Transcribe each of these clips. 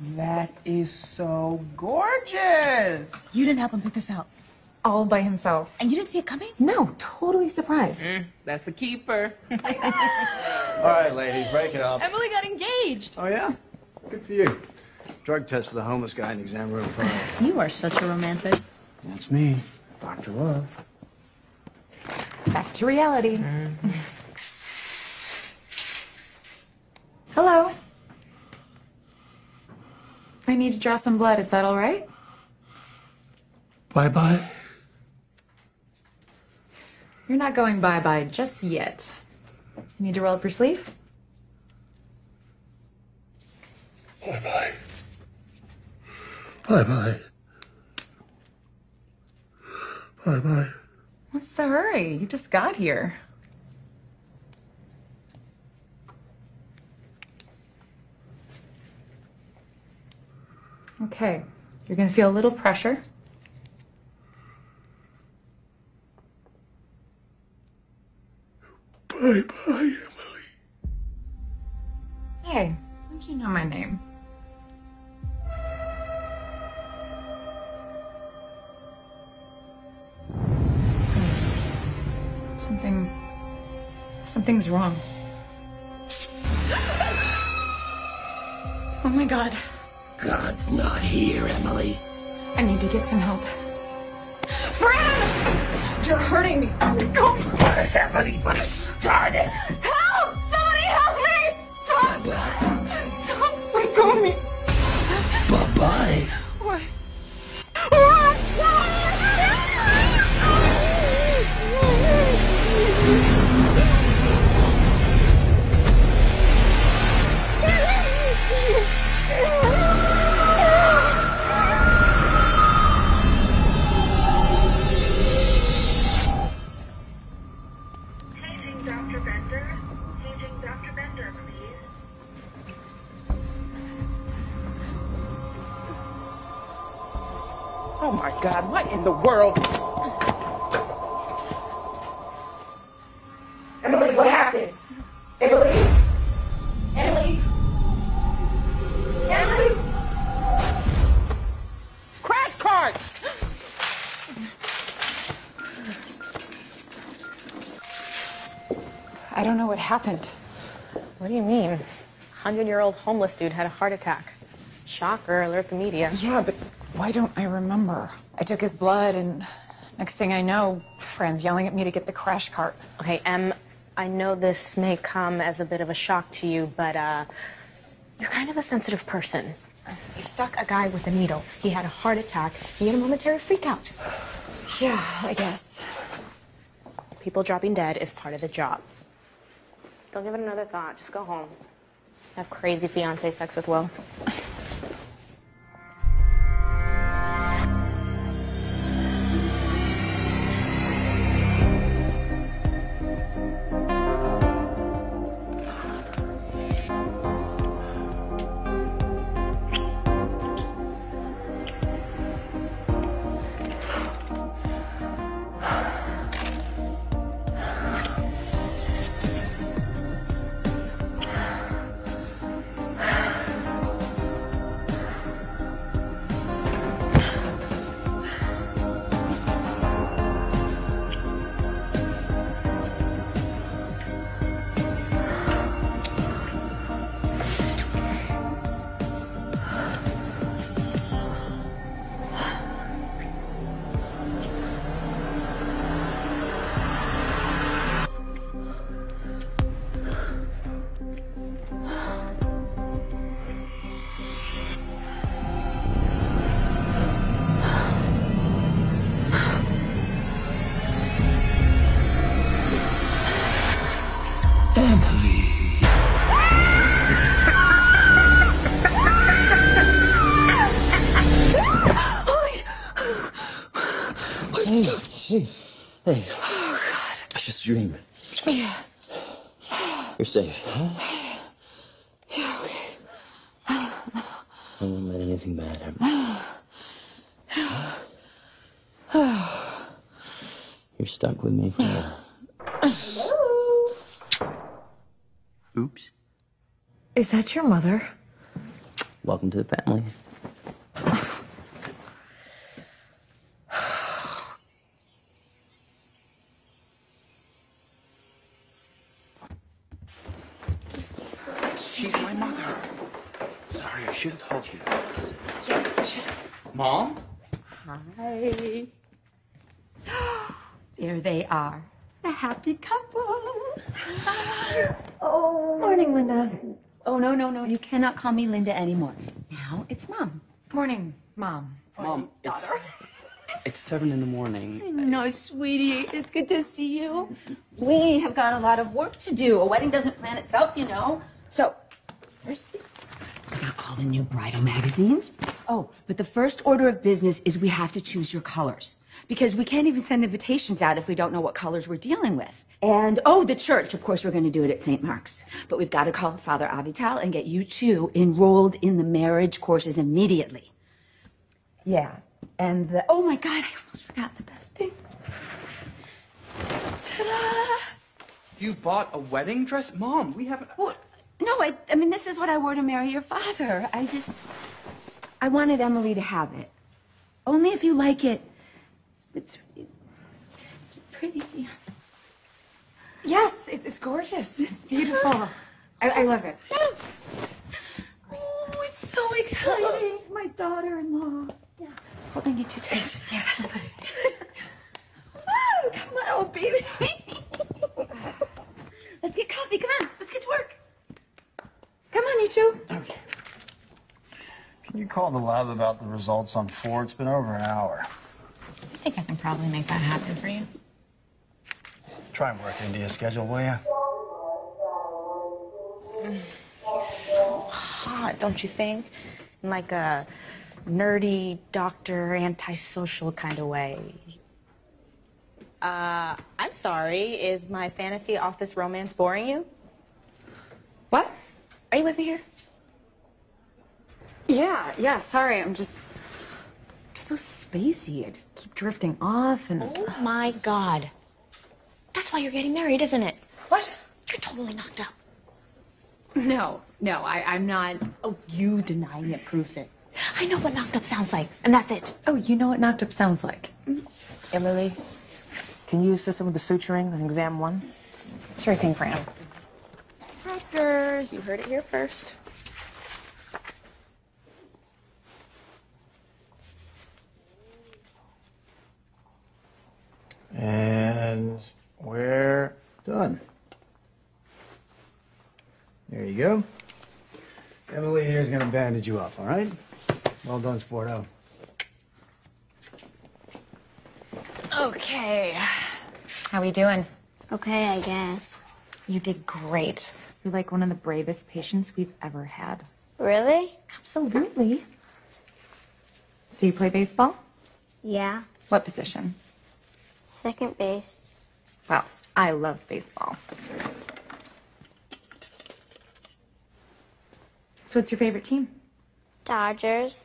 That is so gorgeous. You didn't help him pick this out. All by himself. And you didn't see it coming? No, totally surprised. That's the keeper. All right, ladies, break it up. Emily got engaged. Oh, yeah? Good for you. Drug test for the homeless guy in exam room 5. You are such a romantic. That's me, Dr. Love. Back to reality. Hello. I need to draw some blood. Is that all right? Bye-bye. You're not going bye-bye just yet. You need to roll up your sleeve? Bye-bye. Bye-bye. Bye-bye. What's the hurry? You just got here. Okay, you're going to feel a little pressure. Bye-bye, Emily. Hey, how did you know my name? Something's wrong. Oh my God. God's not here, Emily. I need to get some help. Fran! You're hurting me. Go! Somebody started. Help! Somebody help me! Stop! Bye-bye. Stop! Let go of me. Bye-bye. What? Oh my God, what in the world? Emily, what happened? Emily? Emily? Emily? Crash cart! I don't know what happened. What do you mean? 100-year-old homeless dude had a heart attack. Shocker, alert the media. Yeah, but why don't I remember? I took his blood, and next thing I know, Fran's yelling at me to get the crash cart. Okay, Em, I know this may come as a bit of a shock to you, but you're kind of a sensitive person. You stuck a guy with a needle. He had a heart attack. He had a momentary freak out. Yeah, I guess. People dropping dead is part of the job. Don't give it another thought. Just go home. Have crazy fiancé sex with Will. Hey. Oh, God. It's just a dream. Yeah. You're safe, huh? Yeah, okay. I won't let anything bad happen. Huh? You're stuck with me forever. Hello? Oops. Is that your mother? Welcome to the family. She's my mother. Sorry, I should have told you. Mom? Hi. There they are. A happy couple. Yes. Oh. Morning, Linda. Oh, no. You cannot call me Linda anymore. Now it's Mom. Morning, Mom. Mom, it's 7 in the morning. No, sweetie, it's good to see you. We have got a lot of work to do. A wedding doesn't plan itself, you know. So, first, I got all the new bridal magazines. Oh, but the first order of business is we have to choose your colors. Because we can't even send invitations out if we don't know what colors we're dealing with. And, oh, the church. Of course, we're going to do it at St. Mark's. But we've got to call Father Avital and get you two enrolled in the marriage courses immediately. Yeah, and the... Oh, my God, I almost forgot the best thing. Ta-da! You bought a wedding dress? Mom, we haven't... Well, no, I mean, this is what I wore to marry your father. I wanted Emily to have it. Only if you like it. It's pretty. Yes, it's gorgeous. It's beautiful. I love it. Oh, it's so exciting. My daughter-in-law. Yeah. Holding you too tight. Yeah. Oh, come on, oh, baby. Let's get coffee. Come on. Let's get to work. Come on, you two. Okay. Can you call the lab about the results on 4? It's been over an hour. I think I can probably make that happen for you. Try and work it into your schedule, will you? He's so hot, don't you think? In like a nerdy, doctor, antisocial kind of way. I'm sorry, is my fantasy office romance boring you? What? Are you with me here? Yeah, sorry, I'm just so spacey. I just keep drifting off and... Oh, my God. That's why you're getting married, isn't it? What? You're totally knocked up. No, I'm not. Oh, you denying it proves it. I know what knocked up sounds like, and that's it. Oh, you know what knocked up sounds like. Emily, can you assist them with the suturing on exam 1? Sure thing, Fran. Doctors, you heard it here first. And we're done. There you go. Emily here's going to bandage you up, all right? Well done, Sporto. Okay. How we doing? Okay, I guess. You did great. You're like one of the bravest patients we've ever had. Really? Absolutely. So you play baseball? Yeah. What position? Second base. Wow, I love baseball. So what's your favorite team? Dodgers.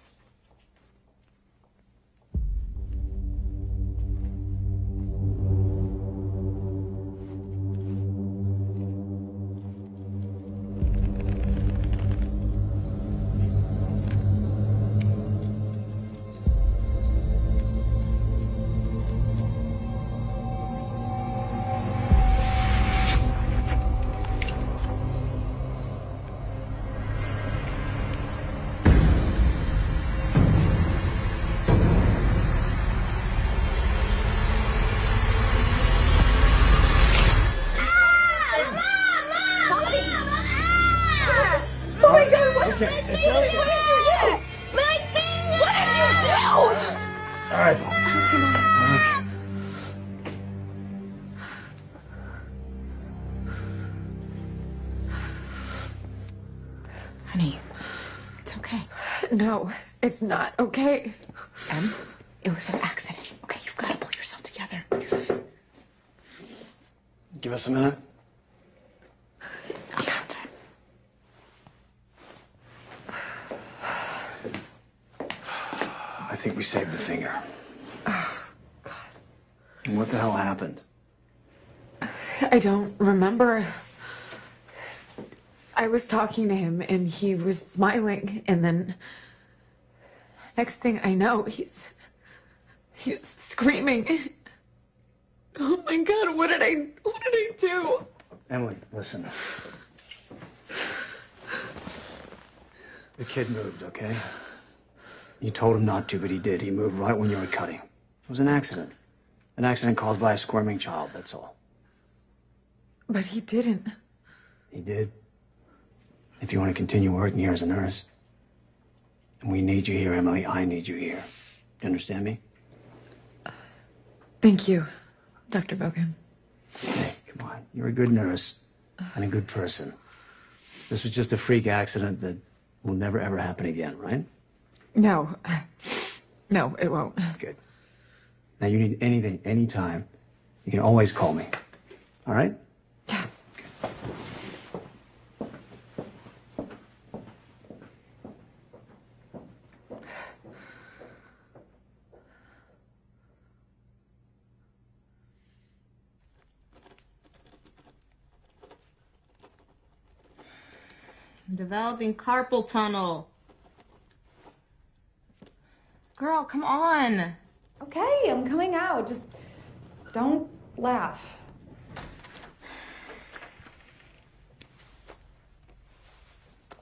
No, it's not okay. Em, it was an accident. Okay, you've got to pull yourself together. Give us a minute. I'll count it. I think we saved the finger. Oh, God. And what the hell happened? I don't remember. I was talking to him, and he was smiling, and then next thing I know, he's screaming. Oh my God, what did I do? Emily, listen. The kid moved, okay? You told him not to, but he did. He moved right when you were cutting. It was an accident. An accident caused by a squirming child, that's all. But he didn't. He did. If you want to continue working here as a nurse, we need you here, Emily. I need you here. You understand me? Thank you, Dr. Bogan. Hey, come on. You're a good nurse and a good person. This was just a freak accident that will never, ever happen again, right? No. No, it won't. Good. Now, you need anything, anytime, you can always call me. All right? Yeah. Okay. I'm developing carpal tunnel. Girl, come on. Okay, I'm coming out. Just don't laugh.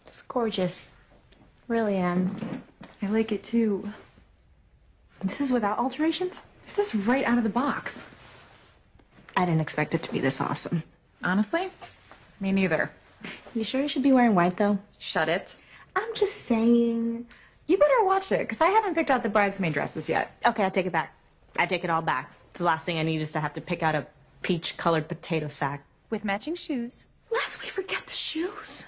It's gorgeous. Really am. I like it too. This is without alterations? This is right out of the box. I didn't expect it to be this awesome. Honestly, me neither. You sure you should be wearing white though? Shut it. I'm just saying. You better watch it, because I haven't picked out the bridesmaid dresses yet. Okay, I take it back. I take it all back. The last thing I need is to have to pick out a peach-colored potato sack. With matching shoes. Lest we forget the shoes.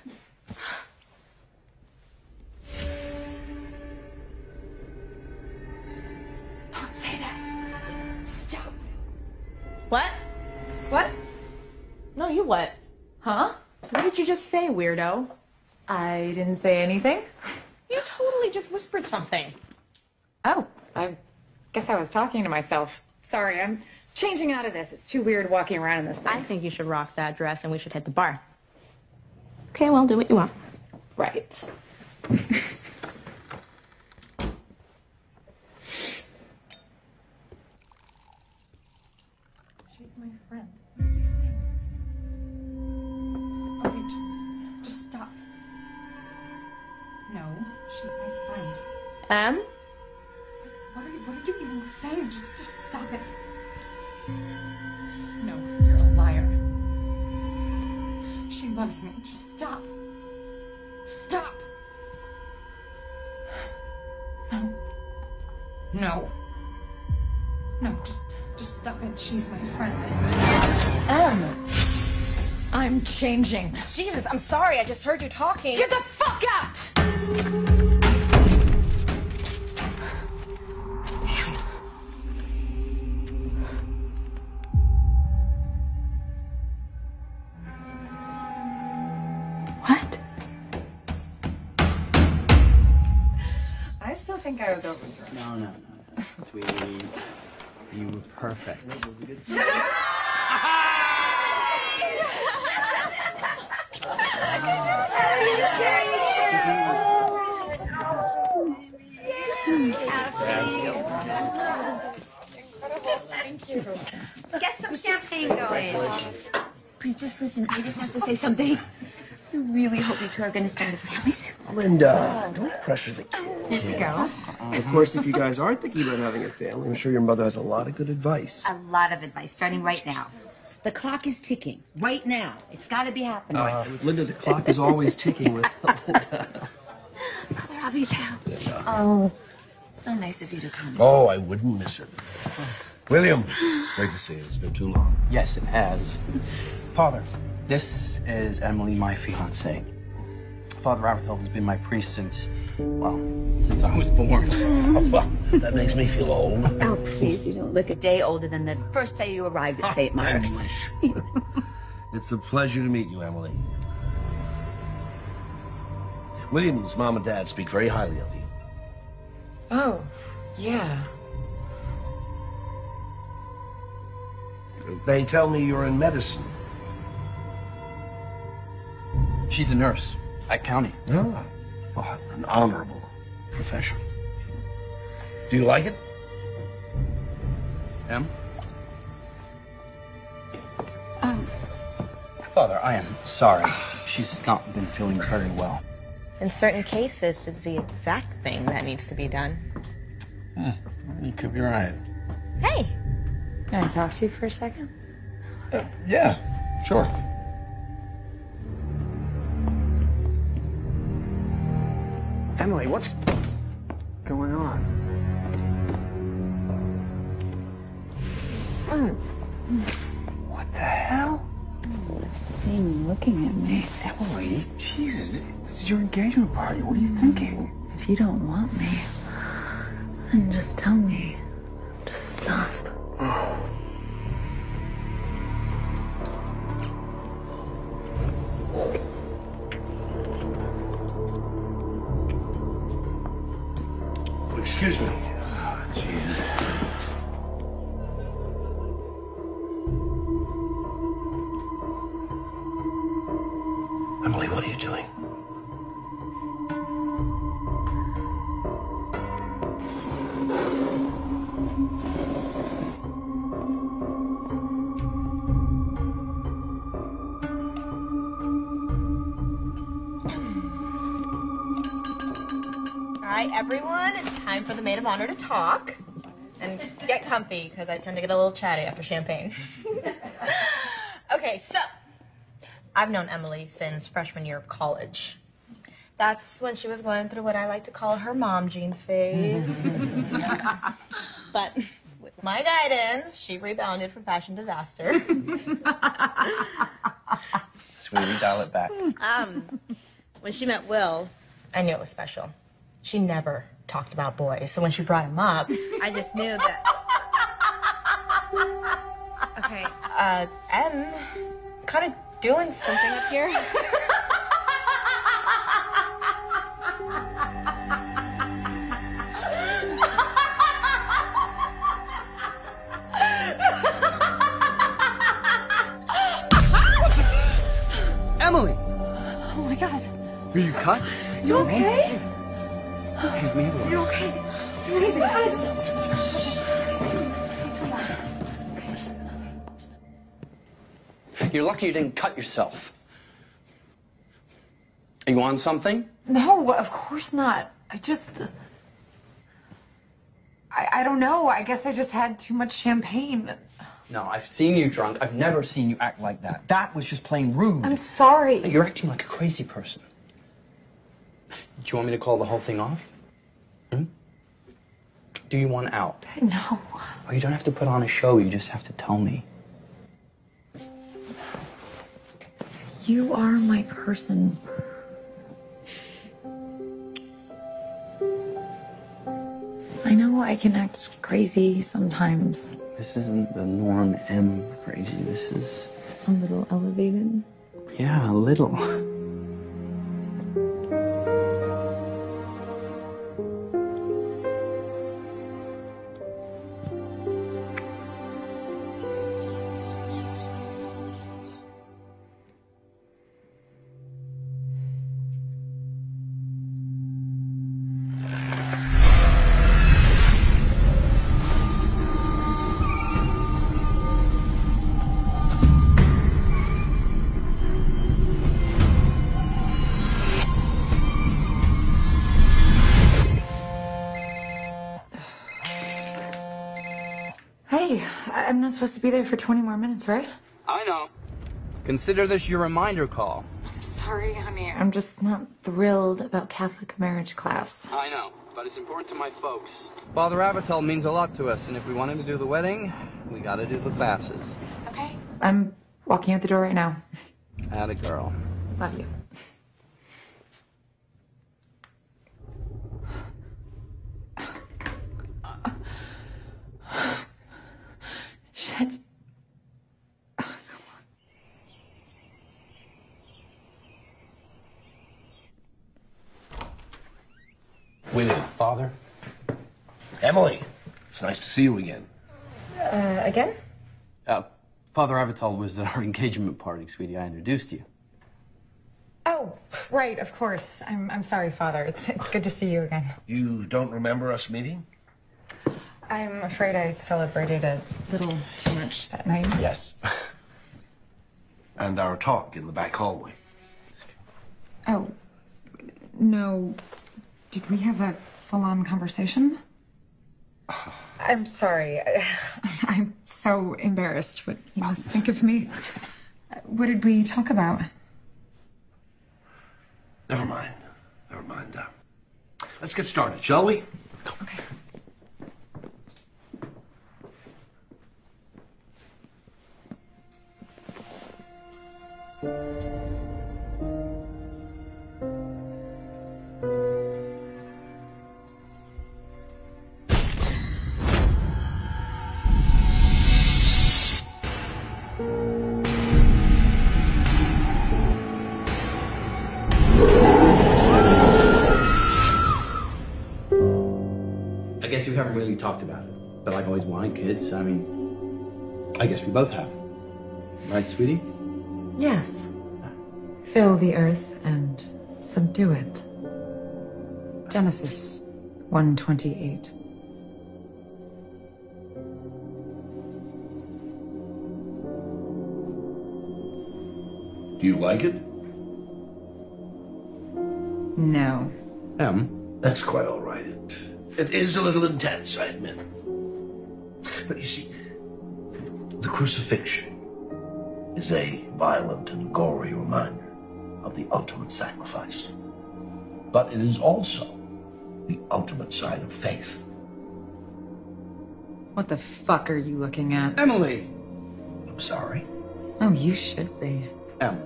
Don't say that. Stop. What? What? No, you what? Huh? What did you just say, weirdo? I didn't say anything. You totally just whispered something. Oh, I guess I was talking to myself. Sorry, I'm changing out of this. It's too weird walking around in this thing. I think you should rock that dress and we should hit the bar. Okay, well, do what you want. Right. She's my friend. What are you saying? Okay, just stop. No. She's my friend. What did you even say? Just stop it. No, you're a liar. She loves me. Just stop. Stop. No. No. No, just stop it. She's my friend. I'm changing. Jesus, I'm sorry. I just heard you talking. Get the fuck out! I was overdressed. No. Sweetie, you were perfect. Incredible. Thank you. Get some champagne going. Please just listen. I just have to say something. I really hope you two are going to start a family soon. Linda, don't pressure the kids. Here we go. Of course, if you guys are thinking about having a family, I'm sure your mother has a lot of good advice. A lot of advice, starting right now. The clock is ticking. Right now. It's got to be happening. With Linda, the clock is always ticking with Linda. Father Avital. Yeah. Oh, so nice of you to come. Oh, I wouldn't miss it. William, great to see you. It's been too long. Yes, it has. Father. This is Emily, my fiancée. Father Robert Helton has been my priest since, well, since I was born. That makes me feel old. Oh, please, you don't look a day older than the first day you arrived at St. Mark's. It's a pleasure to meet you, Emily. William's mom and dad speak very highly of you. Oh, yeah. They tell me you're in medicine. She's a nurse at county. Ah, well, an honorable profession. Do you like it? Em? Father, I am sorry. She's not been feeling very well. In certain cases, it's the exact thing that needs to be done. Yeah, you could be right. Hey, can I talk to you for a second? Yeah, sure. Emily, what's going on? What the hell? See me looking at me. Emily, Jesus, this is your engagement party. What are you thinking? If you don't want me, then just tell me. Just stop. Oh. Excuse me. Oh, Jesus. Emily, what are you doing? All right, everyone, it's time for the maid of honor to talk and get comfy because I tend to get a little chatty after champagne. Okay, so. I've known Emily since freshman year of college. That's when she was going through what I like to call her mom jeans phase. But with my guidance, she rebounded from fashion disaster. Sweetie, dial it back. When she met Will, I knew it was special. She never talked about boys, so when she brought him up, I just knew that. Okay, Em kind of doing something up here. Emily! Oh my God. Are you cut? Are you okay? Are you okay? Do anything. You're lucky you didn't cut yourself. Are you on something? No, of course not. I just... I don't know. I guess I just had too much champagne. No, I've seen you drunk. I've never seen you act like that. That was just plain rude. I'm sorry. You're acting like a crazy person. Do you want me to call the whole thing off? Hmm? Do you want out? No. Well, you don't have to put on a show. You just have to tell me. You are my person. I know I can act crazy sometimes. This isn't the norm, Em, crazy. This is... a little elevated? Yeah, a little. I'm not supposed to be there for 20 more minutes, right? I know. Consider this your reminder call. I'm sorry, honey. I'm just not thrilled about Catholic marriage class. I know, but it's important to my folks. Father Avital means a lot to us, and if we want him to do the wedding, we gotta do the classes. Okay. I'm walking out the door right now. Atta girl. Love you. Father? Emily, it's nice to see you again. Again? Father Avital was at our engagement party, sweetie. I introduced you. Oh, Right, of course. I'm sorry, Father. It's good to see you again. You don't remember us meeting? I'm afraid I celebrated a little too much that night. Yes. And our talk in the back hallway. Oh, no. Did we have a full-on conversation? I'm sorry. I'm so embarrassed what you must think of me. What did we talk about? Never mind. Never mind. Let's get started, shall we? Okay. We haven't really talked about it, but like always wanted kids, I mean, I guess we both have. Right, sweetie? Yes. Fill the earth and subdue it. Genesis 1:28. Do you like it? No. That's quite all right. It is a little intense, I admit. But you see, the crucifixion is a violent and gory reminder of the ultimate sacrifice. But it is also the ultimate sign of faith. What the fuck are you looking at? Emily! I'm sorry. Oh, you should be. Em.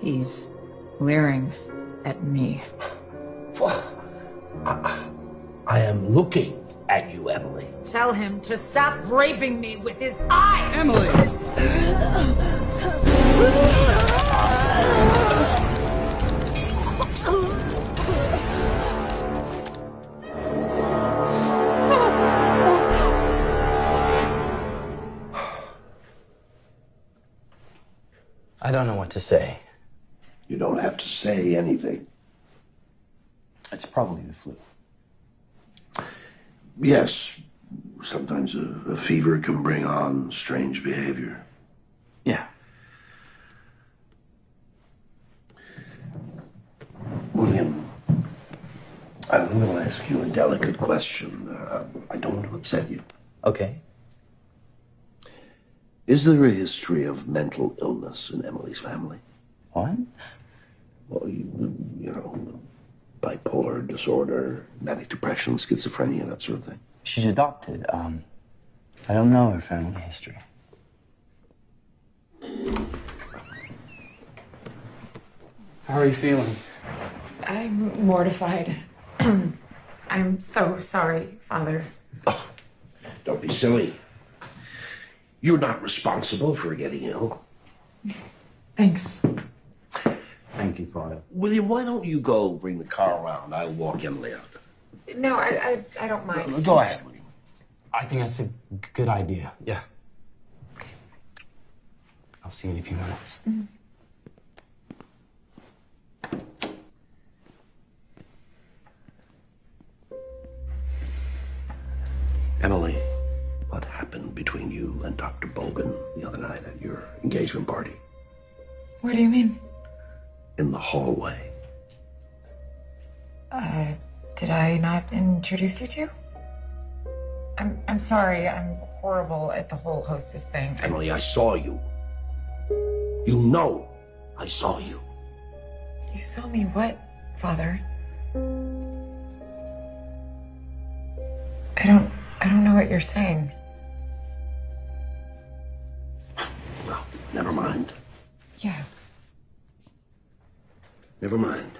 He's leering at me. What? I am looking at you, Emily. Tell him to stop raping me with his eyes! Emily! I don't know what to say. You don't have to say anything. It's probably the flu. Yes, sometimes a fever can bring on strange behavior. Yeah. William, I'm going to ask you a delicate question. I don't want to upset you. Okay. Is there a history of mental illness in Emily's family? What? Well, you know... bipolar disorder, manic depression, schizophrenia, that sort of thing. She's adopted. I don't know her family history. How are you feeling? I'm mortified. I'm so sorry, Father. Oh, don't be silly. You're not responsible for getting ill. Thanks. Thank you, Father. William, why don't you go bring the car around? I'll walk Emily out. No, I don't mind. No, go ahead, William. I think that's a good idea. Yeah. Okay. I'll see you in a few minutes. Mm-hmm. Emily, what happened between you and Dr. Bogan the other night at your engagement party? What do you mean? In the hallway. Did I not introduce you to? I'm sorry, I'm horrible at the whole hostess thing. Emily, I saw you. You know I saw you. You saw me what, Father? I don't know what you're saying. Well, never mind. Yeah. Never mind.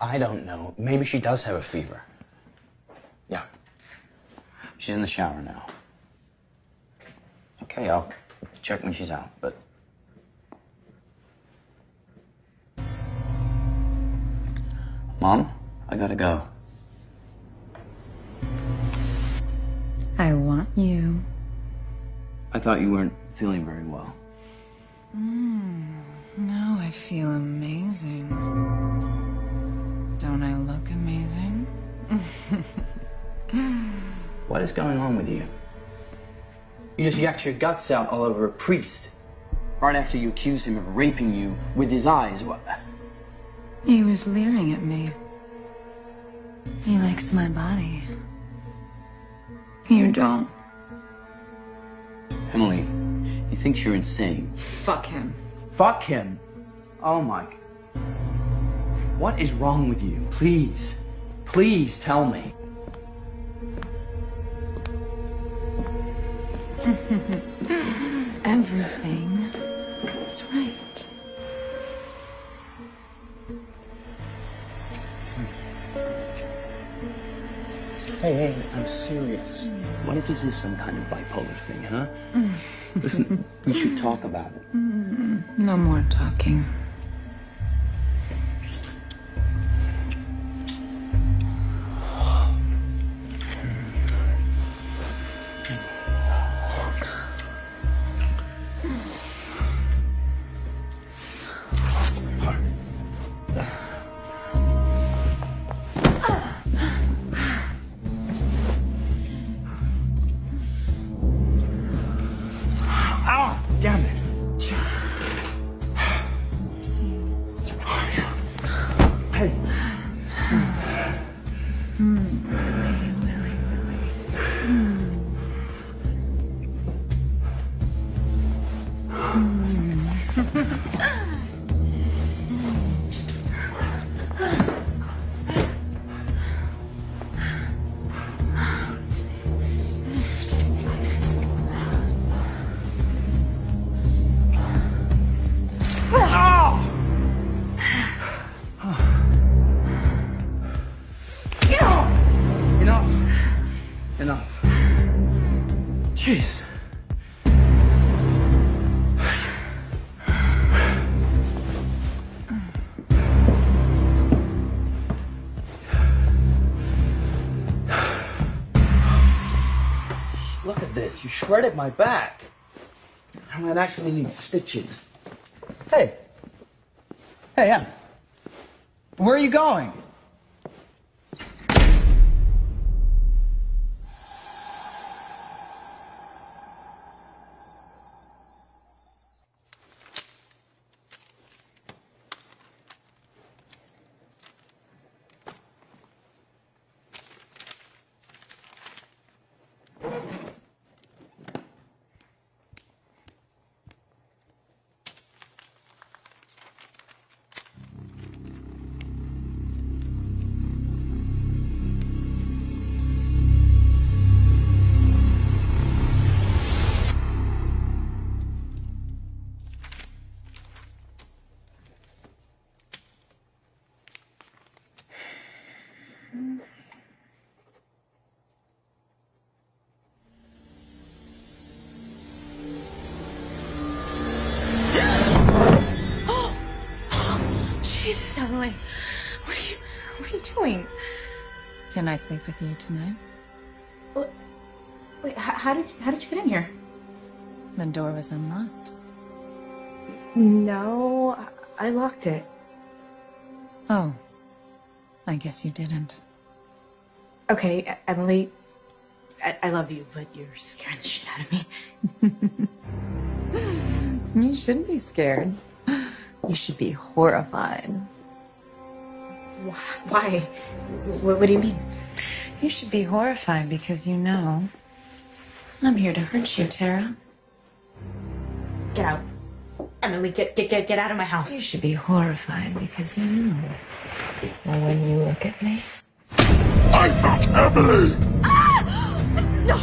I don't know. Maybe she does have a fever. Yeah. She's in the shower now. Okay, I'll check when she's out, but... Mom, I gotta go. I want you. I thought you weren't feeling very well. Now I feel amazing. Don't I look amazing? What is going on with you? You just yacked your guts out all over a priest. Right after you accused him of raping you with his eyes, what? He was leering at me. He likes my body. You don't. Emily, he thinks you're insane. Fuck him. Fuck him? Oh, Mike. What is wrong with you? Please, please tell me. Everything is right. Hey, I'm serious. What if this is some kind of bipolar thing, huh? Listen, we should talk about it. No more talking. You shredded my back. I might actually need stitches. Hey. Hey, Em. Where are you going? What are you doing? Can I sleep with you tonight? Wait, how did you get in here? The door was unlocked. No, I locked it. Oh, I guess you didn't. Okay, Emily, I love you, but you're scaring the shit out of me. You shouldn't be scared. You should be horrified. Why? What do you mean? You should be horrified because you know I'm here to hurt you, Tara. Get out. Emily, get out of my house. You should be horrified because you know that when you look at me... I'm not Emily! Ah! No!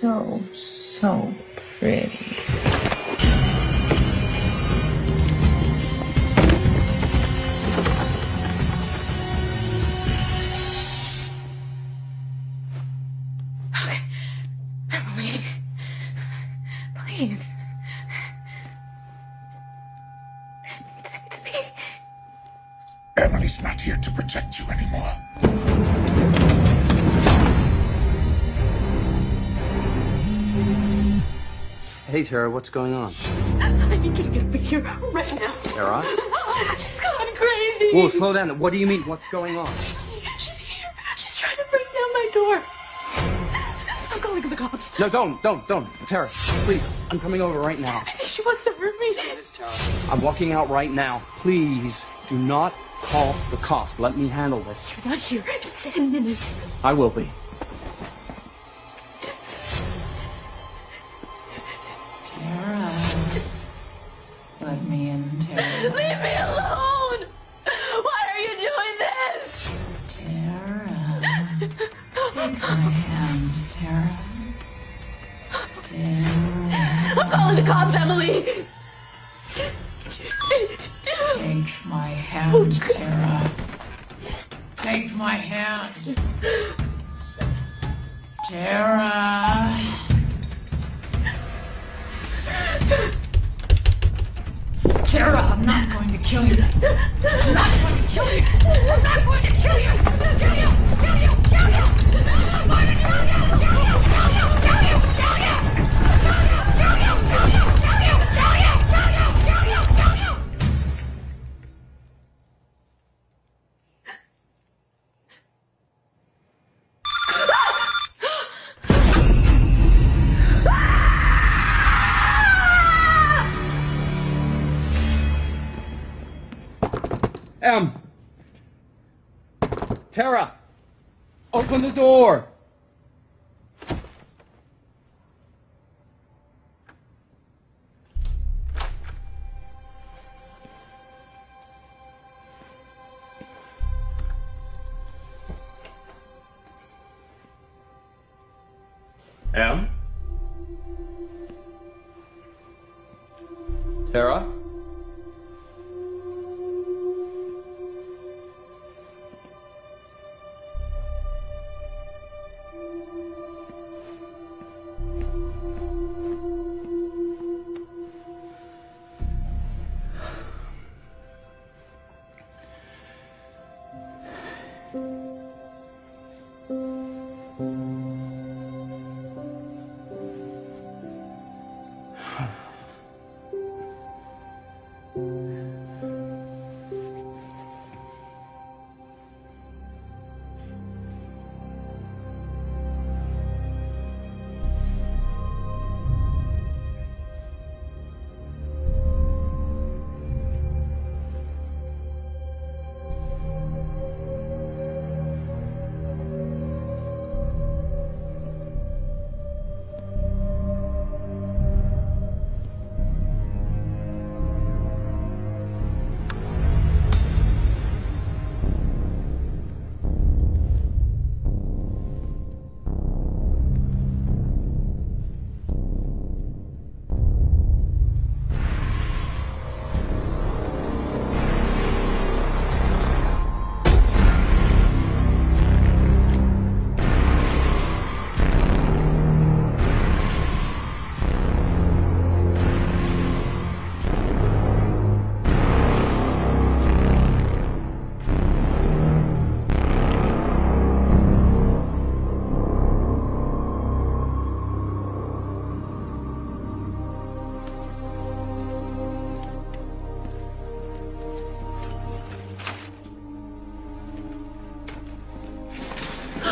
You're so pretty. Okay, Please. It's me. Emily's not here to protect you anymore. Hey, Tara, what's going on? I need you to get up here right now. Tara? She's gone crazy. Whoa, slow down. What do you mean? What's going on? She's here. She's trying to break down my door. I'm calling the cops. No, don't. Tara, please. I'm coming over right now. I think she wants to hurt me. That is Tara. I'm walking out right now. Please do not call the cops. Let me handle this. You're not here in 10 minutes. I will be. Let me in, Tara. Leave me alone! Why are you doing this? Tara. Take my hand, Tara. Tara. I'm calling the cops, Emily! Take my hand, Tara. Take my hand. Tara. Tara, I'm not going to kill you. I'm not going to kill you. I'm not going to kill you. Kill you. Kill you. Kill you. I'm going to kill you. Kill you. Kill you. Kill you. Kill you. Kill you. Kill you. Kill you. Kill you. Kill you. Kill you. Kill you. Tara, open the door. Em? Tara?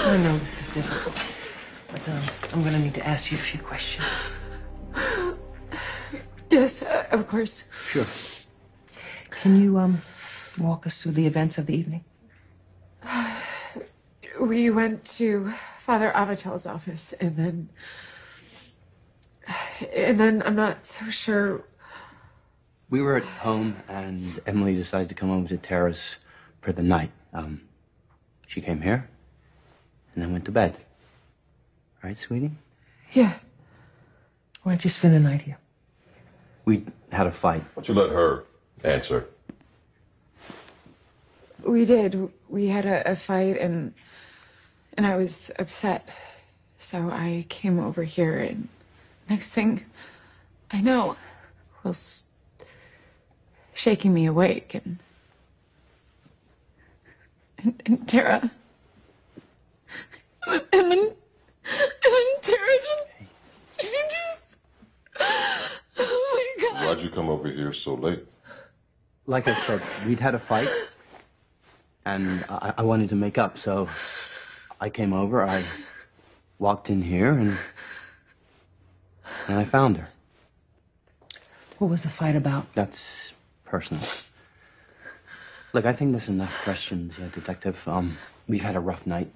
I know this is difficult, but I'm going to need to ask you a few questions. Yes, of course. Sure. Can you walk us through the events of the evening? We went to Father Avital's office, and then I'm not so sure. We were at home, and Emily decided to come over to Tara's for the night. She came here. And then went to bed. Right, sweetie? Yeah. Why'd you spend the night here? We had a fight. Why don't you let her answer? We did. We had a fight, and I was upset. So I came over here, and next thing, I know, was shaking me awake, and Tara, and then Tara just, she just, oh my God. Why'd you come over here so late? Like I said, we'd had a fight, and I wanted to make up, so I came over, I walked in here, and I found her. What was the fight about? That's personal. Look, I think there's enough questions, yeah, Detective. We've had a rough night.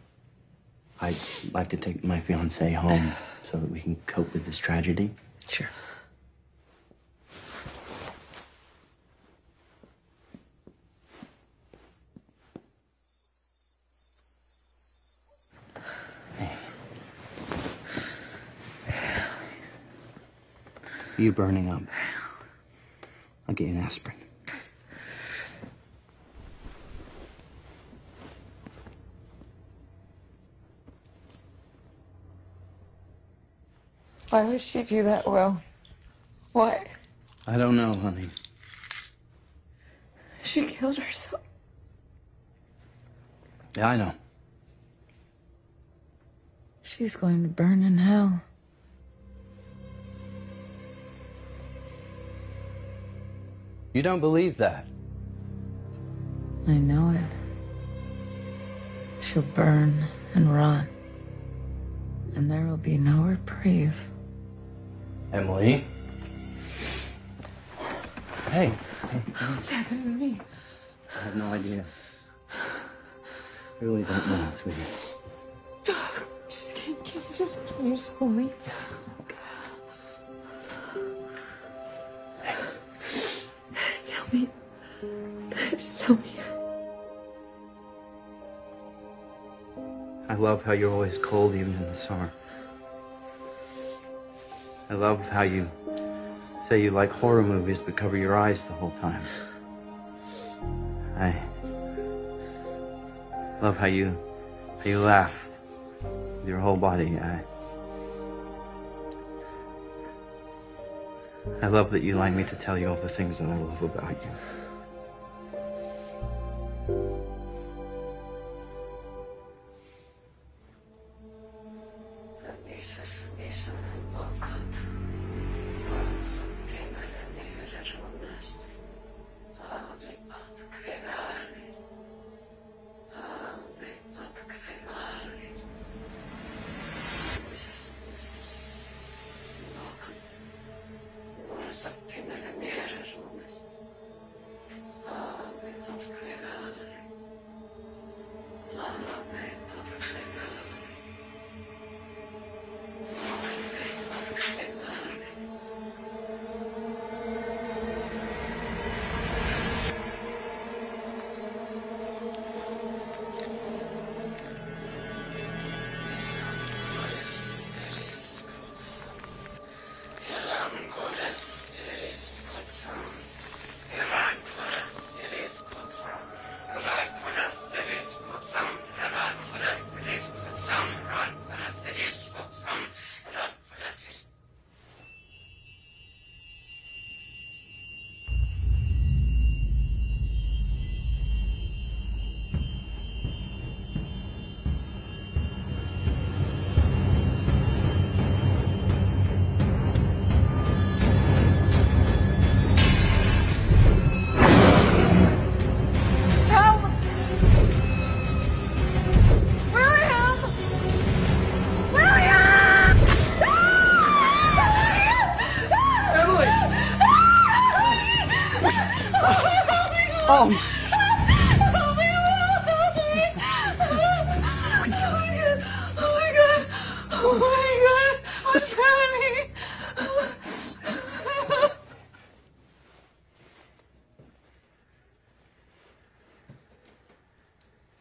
I'd like to take my fiancée home so that we can cope with this tragedy. Sure. Hey. You're burning up. I'll get you an aspirin. Why would she do that, Will? Why? I don't know, honey. She killed herself. Yeah, I know. She's going to burn in hell. You don't believe that. I know it. She'll burn and rot. And there will be no reprieve. Emily? Hey. What's happened to me? I have no idea. I really don't know, sweetie. Just can you just hold me? Just tell me. I love how you're always cold, even in the summer. I love how you say you like horror movies but cover your eyes the whole time. I love how you laugh with your whole body. I love that you like me to tell you all the things that I love about you.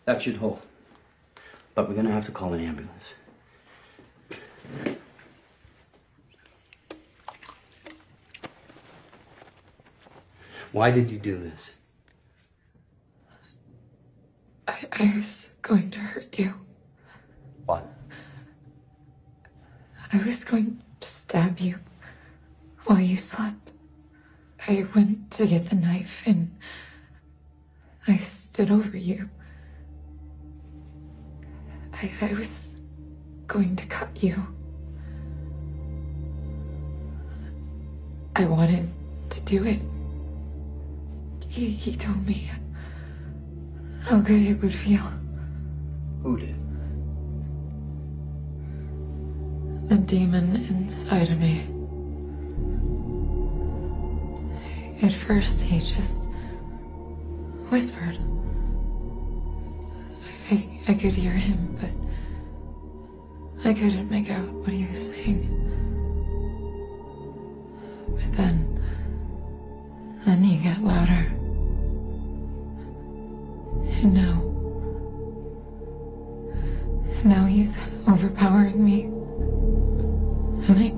That should hold. But we're gonna have to call an ambulance. Why did you do this? I was going to hurt you. What? I was going to stab you While you slept, I went to get the knife and I stood over you. I was going to cut you. I wanted to do it. He told me how good it would feel. Who did? The demon inside of me. At first, he just whispered. I could hear him, but I couldn't make out what he was saying. But then he got louder. And now he's overpowering me. And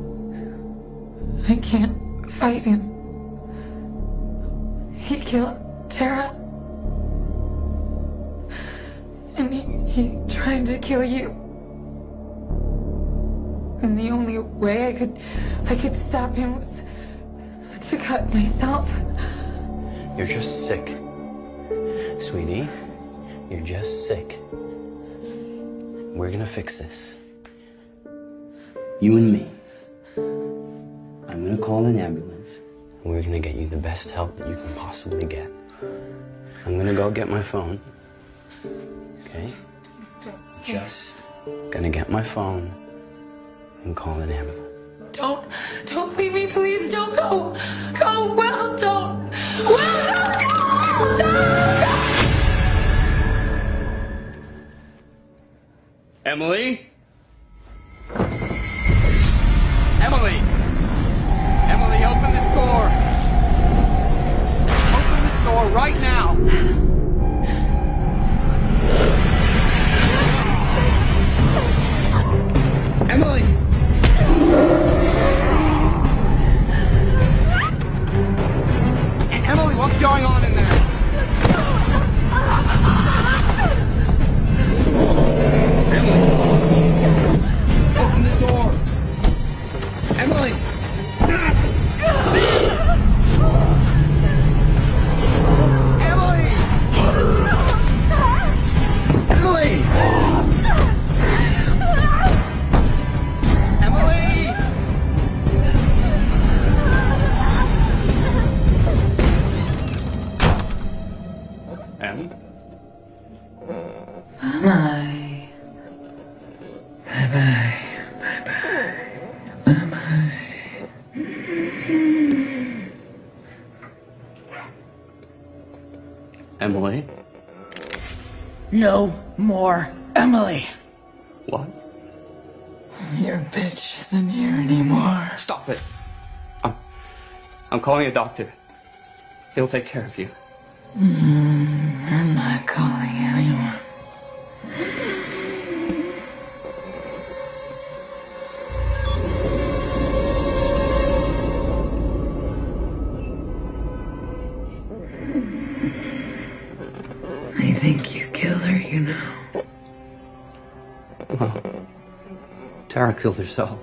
I can't fight him. He killed Tara. And he tried to kill you. And the only way I could stop him was to cut myself. You're just sick. Sweetie, you're just sick. We're gonna fix this. You and me. I'm gonna call an ambulance. And we're gonna get you the best help that you can possibly get. I'm gonna go get my phone. Okay? Just gonna get my phone and call an ambulance. Don't leave me, please. Don't go. Go, Will, don't. Will, don't go. Don't go. Emily? Emily! Emily, open this door! Open this door right now! Emily! Emily, what's going on in there? Emily! Open the door! Emily! Emily! Emily! Bye-bye. Bye-bye. Bye-bye. Bye-bye. Emily? No more Emily. What? Your bitch isn't here anymore. Stop it. I'm calling a doctor. He'll take care of you. I'm not calling anyone. I think you killed her, you know. Well, Tara killed herself.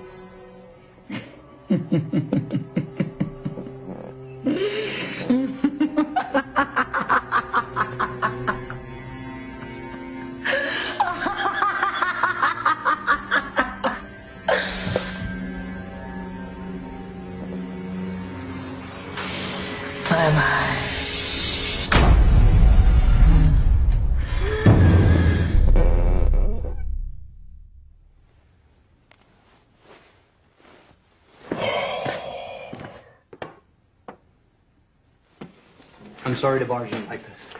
I'm sorry to barge in like this.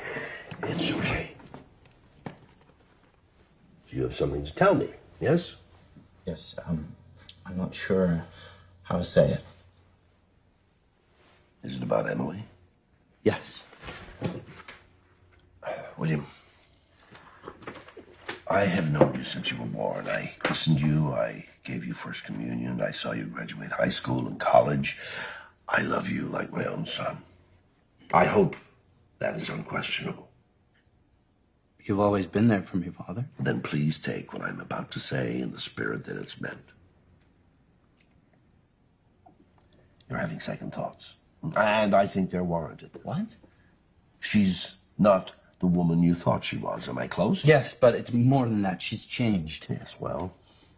It's okay. You have something to tell me, yes? Yes, I'm not sure how to say it. Is it about Emily? Yes. William, I have known you since you were born. I christened you, I gave you First Communion, I saw you graduate high school and college. I love you like my own son. I hope that is unquestionable. You've always been there for me, Father. Then please take what I'm about to say in the spirit that it's meant. You're having second thoughts. And I think they're warranted. What? She's not the woman you thought she was. Am I close? Yes, but it's more than that. She's changed. Yes, well,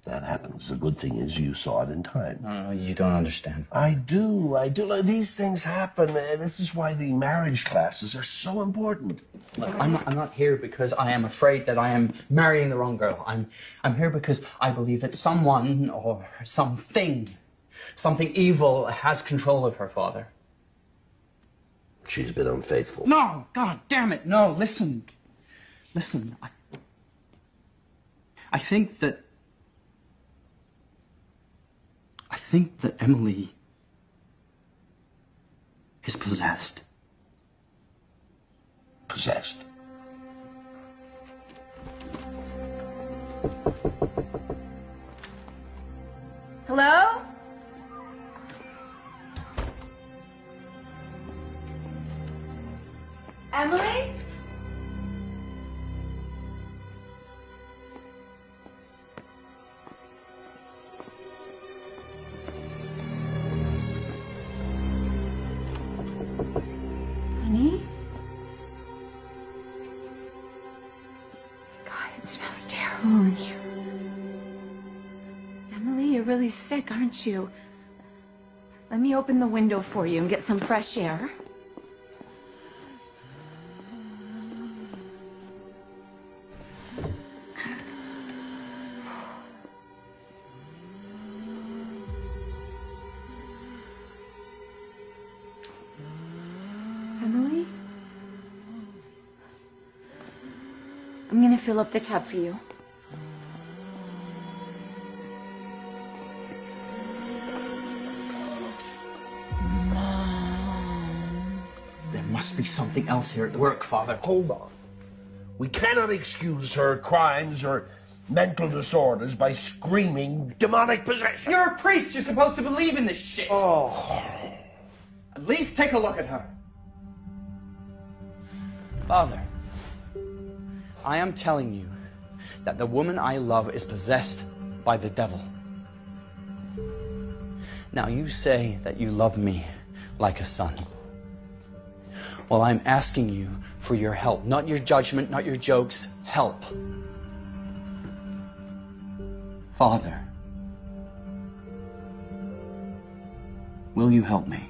that happens. The good thing is you saw it in time. No, you don't understand. I do. These things happen. This is why the marriage classes are so important. Look, I'm not here because I am afraid that I am marrying the wrong girl. I'm here because I believe that someone or something evil has control of her, Father. She's been unfaithful. No! God damn it! No, listen. Listen, I think that Emily is possessed. Possessed? Hello? Emily? Honey? God, it smells terrible in here. Emily, you're really sick, aren't you? Let me open the window for you and get some fresh air. I'm going to fill up the tub for you. Mom. There must be something else here at work, Father. Hold on. We cannot excuse her crimes or mental disorders by screaming demonic possession. You're a priest. You're supposed to believe in this shit. Oh. At least take a look at her. Father. I am telling you that the woman I love is possessed by the devil. Now you say that you love me like a son. Well, I'm asking you for your help, not your judgment, not your jokes, help. Father, will you help me?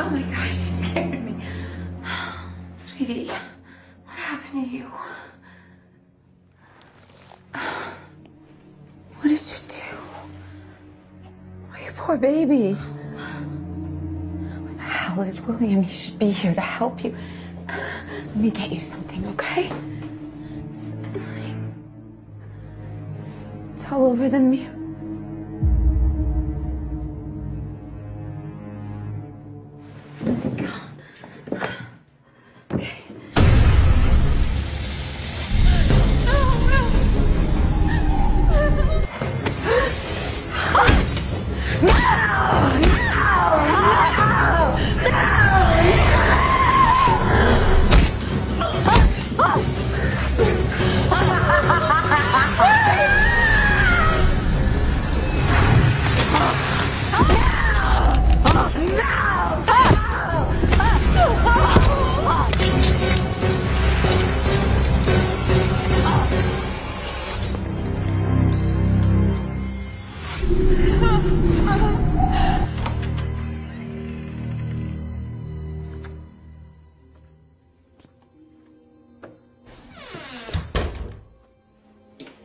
Oh my gosh, you scared me. Sweetie, what happened to you? What did you do? Oh, you poor baby. Where the hell is William? He should be here to help you. Let me get you something, okay? It's all over the mirror.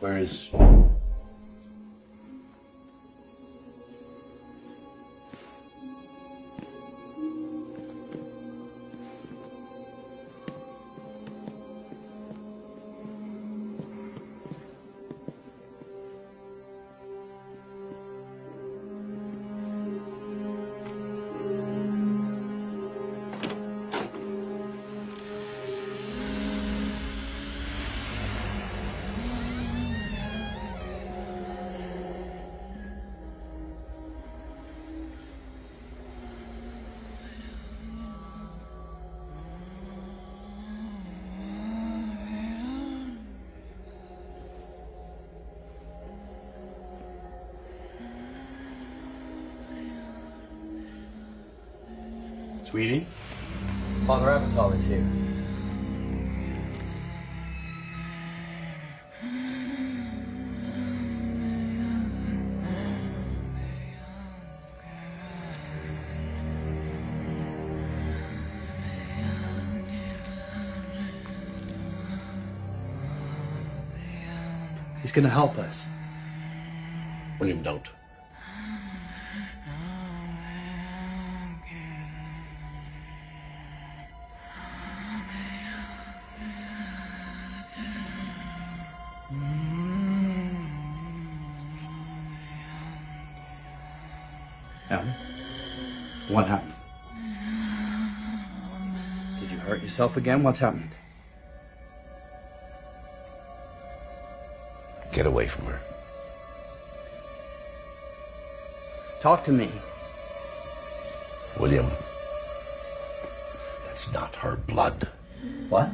Where is... Sweetie? Father Avital is here. He's gonna help us. William, don't. What happened? Did you hurt yourself again? What's happened? Get away from her. Talk to me. William, that's not her blood. What?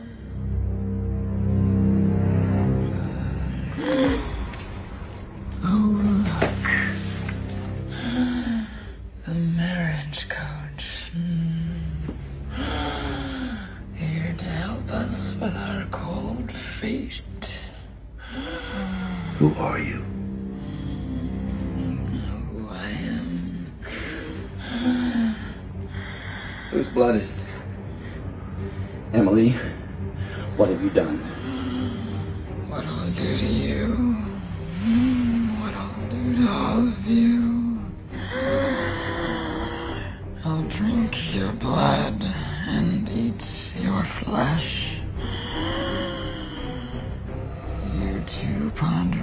Who are you? Who I am. Whose blood is it? Emily, what have you done? What I'll do to you. What I'll do to all of you. I'll drink your blood and eat your flesh. You ponder.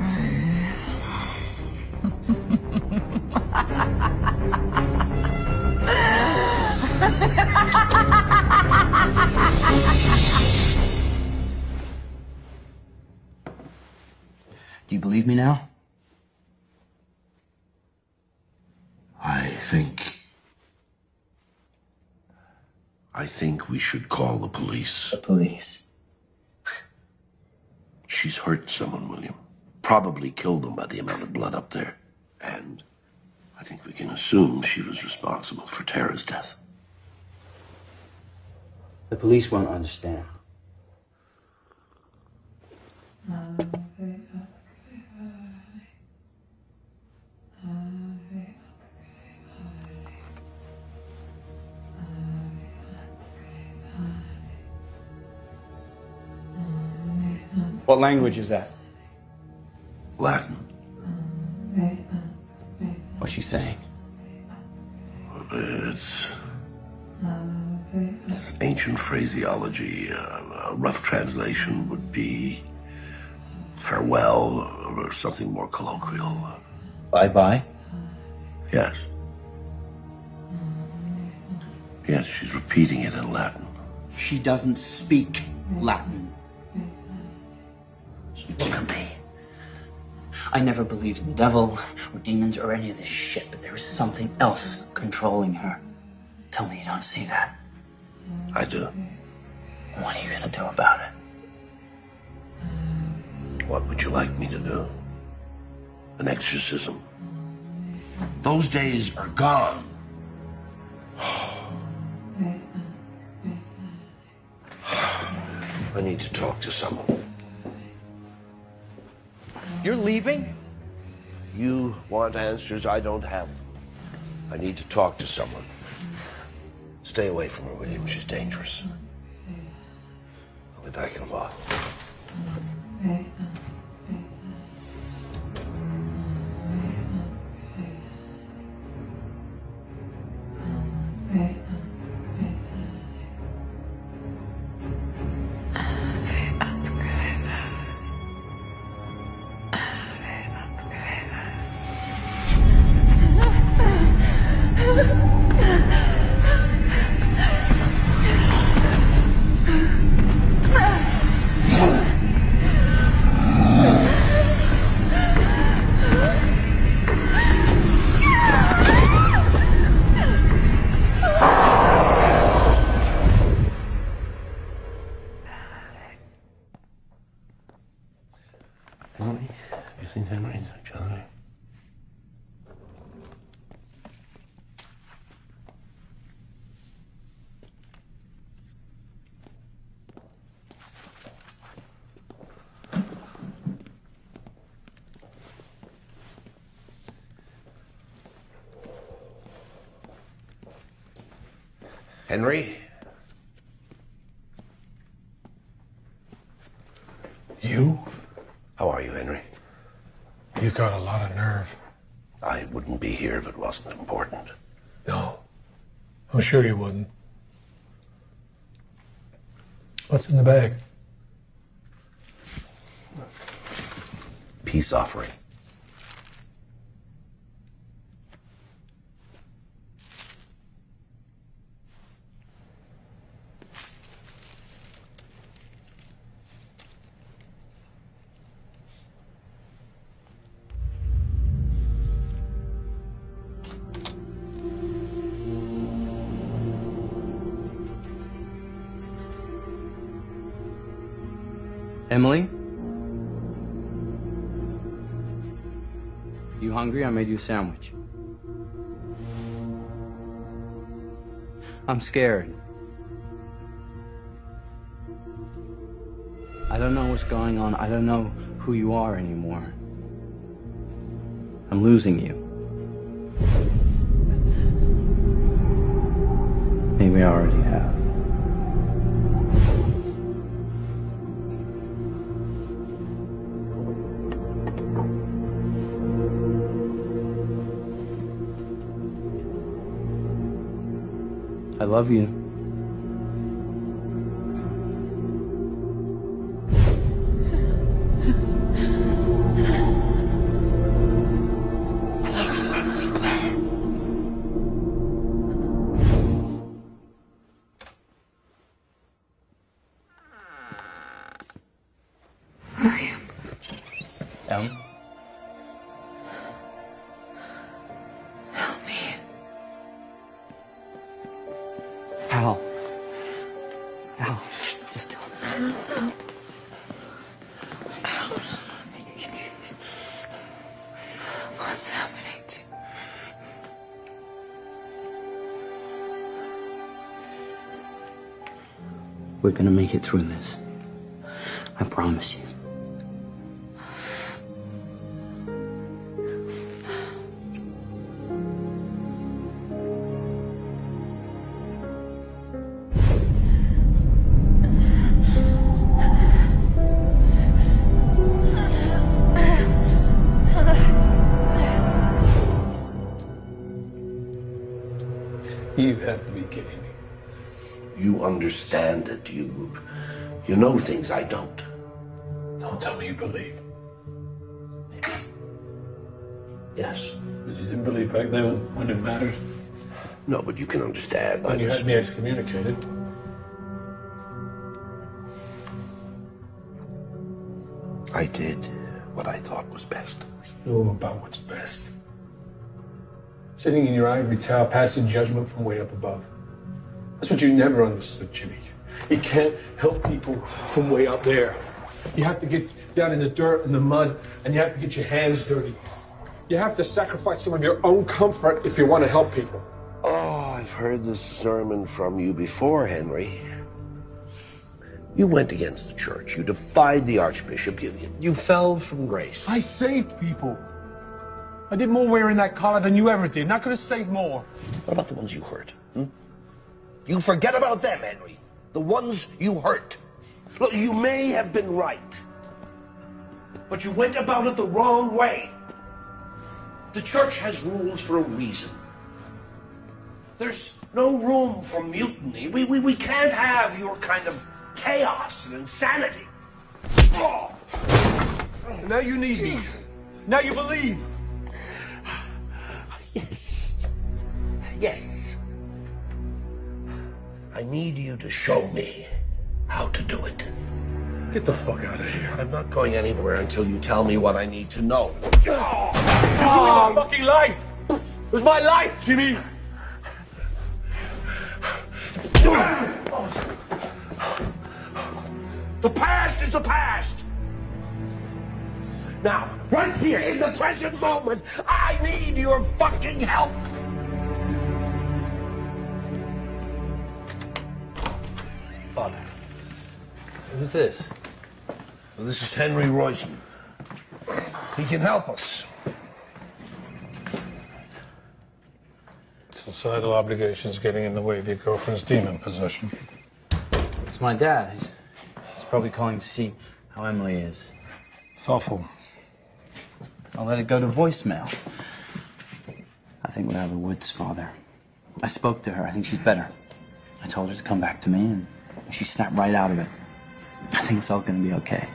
Do you believe me now? I think we should call the police. The police? She's hurt someone, William. Probably killed them by the amount of blood up there. And I think we can assume she was responsible for Tara's death. The police won't understand. What language is that? Latin. What's she saying? It's ancient phraseology. A rough translation would be farewell or something more colloquial. Bye-bye? Yes. Yes, she's repeating it in Latin. She doesn't speak Latin. You can't be. I never believed in the devil or demons or any of this shit, but there is something else controlling her. Tell me you don't see that. I do. What are you gonna do about it? What would you like me to do? An exorcism? Those days are gone. I need to talk to someone. You're leaving? You want answers, I don't have them. I need to talk to someone. Stay away from her, William. She's dangerous. I'll be back in a while. Henry? You? How are you, Henry? You've got a lot of nerve. I wouldn't be here if it wasn't important. No. I'm sure you wouldn't. What's in the bag? Peace offering. Emily? You hungry? I made you a sandwich. I'm scared. I don't know what's going on. I don't know who you are anymore. I'm losing you. Maybe I already have. I love you. William. Help me. Al. Al. Just tell me. Al. Al. What's happening to me? We're gonna make it through this. I promise you. You have to be kidding me. You understand it. You know things I don't. Don't tell me you believe. Yes. But you didn't believe back then when it mattered? No, but you can understand. When you had me excommunicated. I did what I thought was best. You know about what's best. Sitting in your ivory tower, passing judgment from way up above. That's what you never understood, Jimmy. You can't help people from way up there. You have to get down in the dirt and the mud, and you have to get your hands dirty. You have to sacrifice some of your own comfort if you want to help people. Oh, I've heard this sermon from you before, Henry. You went against the church. You defied the archbishop. You fell from grace. I saved people. I did more wearing that collar than you ever did. Not gonna save more. What about the ones you hurt? Hmm? You forget about them, Henry. The ones you hurt. Look, you may have been right, but you went about it the wrong way. The church has rules for a reason. There's no room for mutiny. We can't have your kind of chaos and insanity. Oh. And now you need me. Now you believe. Yes. Yes. I need you to show me how to do it. Get the fuck out of here. I'm not going anywhere until you tell me what I need to know. Oh, my fucking life! It was my life, Jimmy! The past is the past! Now, right here, in the present moment, I need your fucking help! Father, who's this? Well, this is Henry Royce. He can help us. So societal obligations getting in the way of your girlfriend's demon possession. It's my dad. He's probably calling to see how Emily is. Thoughtful. I'll let it go to voicemail. I think we're out of the woods, Father. I spoke to her. I think she's better. I told her to come back to me, and she snapped right out of it. I think it's all going to be okay.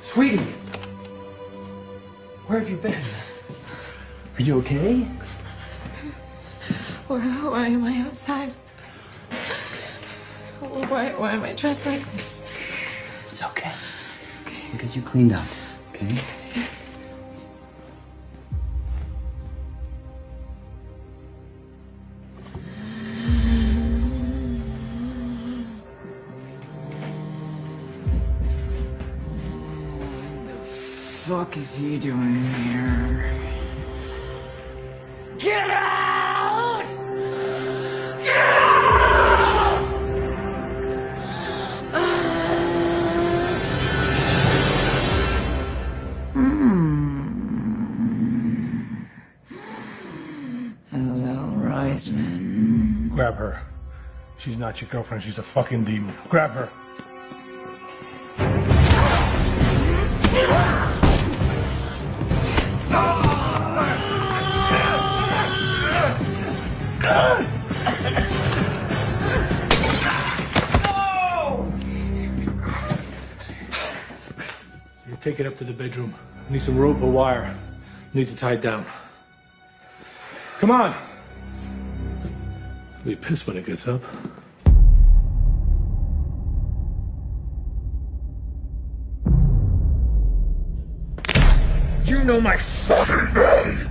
Sweetie, where have you been? Are you okay? Why am I outside? Why am I dressed like this? It's okay. We'll get you cleaned up, okay? What the fuck is he doing here? Get out! Get out! Hello, Reisman. Grab her. She's not your girlfriend, she's a fucking demon. Grab her. Take it up to the bedroom. I need some rope or wire. I need to tie it down. Come on! I'll be pissed when it gets up. You know my fucking name!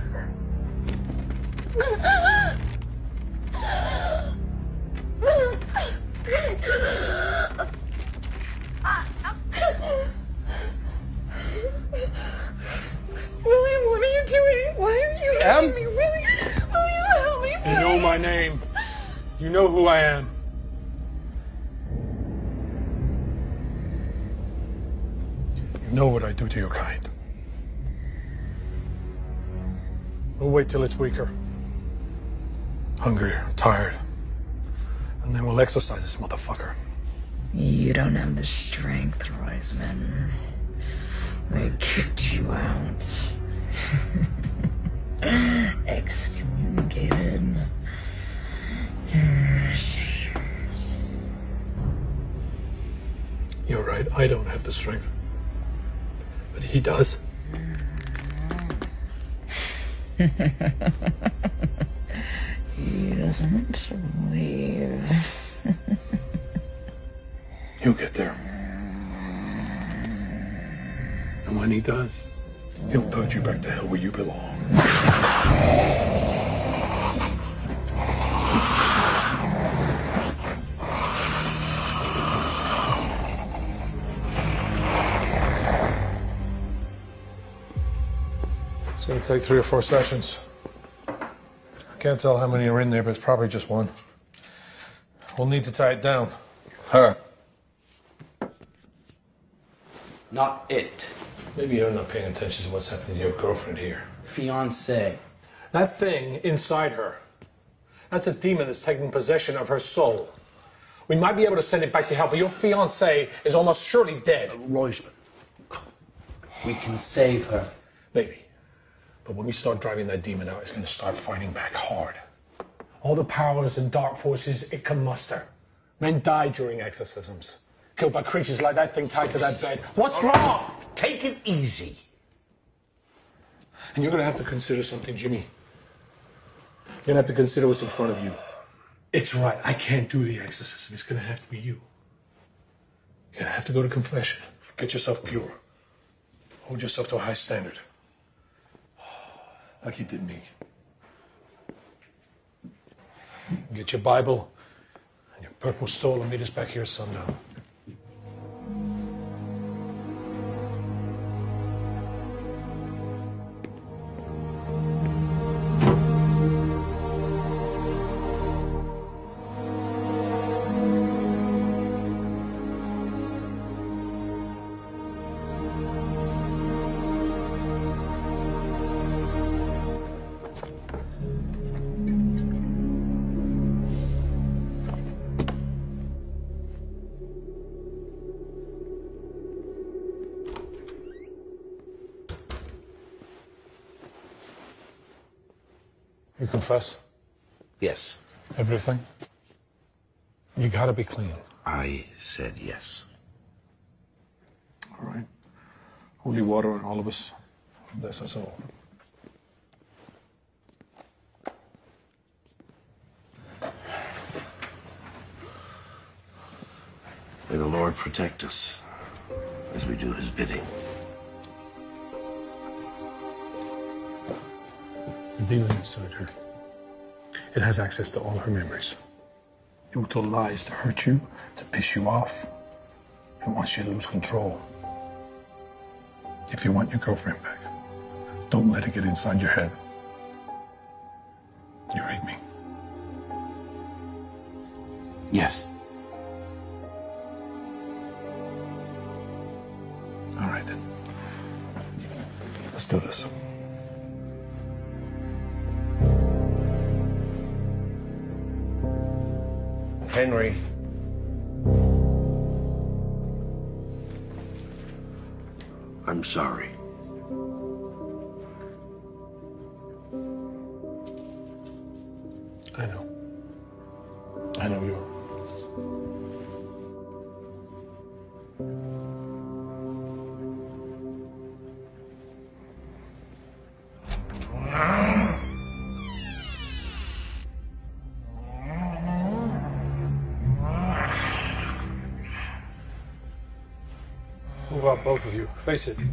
You know who I am. You know what I do to your kind. We'll wait till it's weaker, hungrier, tired, and then we'll exercise this motherfucker. You don't have the strength, Reisman. They kicked you out. Excommunicated. You're right, I don't have the strength. But he does. He doesn't believe. He'll get there. And when he does, he'll put you back to hell where you belong. It's gonna take 3 or 4 sessions. I can't tell how many are in there, but it's probably just one. We'll need to tie it down. Her. Not it. Maybe you're not paying attention to what's happening to your girlfriend here. Fiancé. That thing inside her. That's a demon that's taking possession of her soul. We might be able to send it back to hell, but your fiancé is almost surely dead. Royce. We can save her. Maybe. But when we start driving that demon out, it's going to start fighting back hard. All the powers and dark forces it can muster. Men die during exorcisms, killed by creatures like that thing tied to that bed. What's wrong? Take it easy. And you're going to have to consider something, Jimmy. You're going to have to consider what's in front of you. It's right. I can't do the exorcism. It's going to have to be you. You're going to have to go to confession. Get yourself pure. Hold yourself to a high standard. Like you did me. Get your Bible and your purple stole and meet us back here at sundown. You confess? Yes. Everything? You gotta be clean. I said yes. All right. Holy water on all of us. Bless us all. May the Lord protect us as we do his bidding. The demon inside her. It has access to all her memories. It will tell lies to hurt you, to piss you off. It wants you to lose control. If you want your girlfriend back, don't let it get inside your head. You read me? Yes. All right, then. Let's do this. Henry. I'm sorry. I know. I know you are. Both of you. Face it. From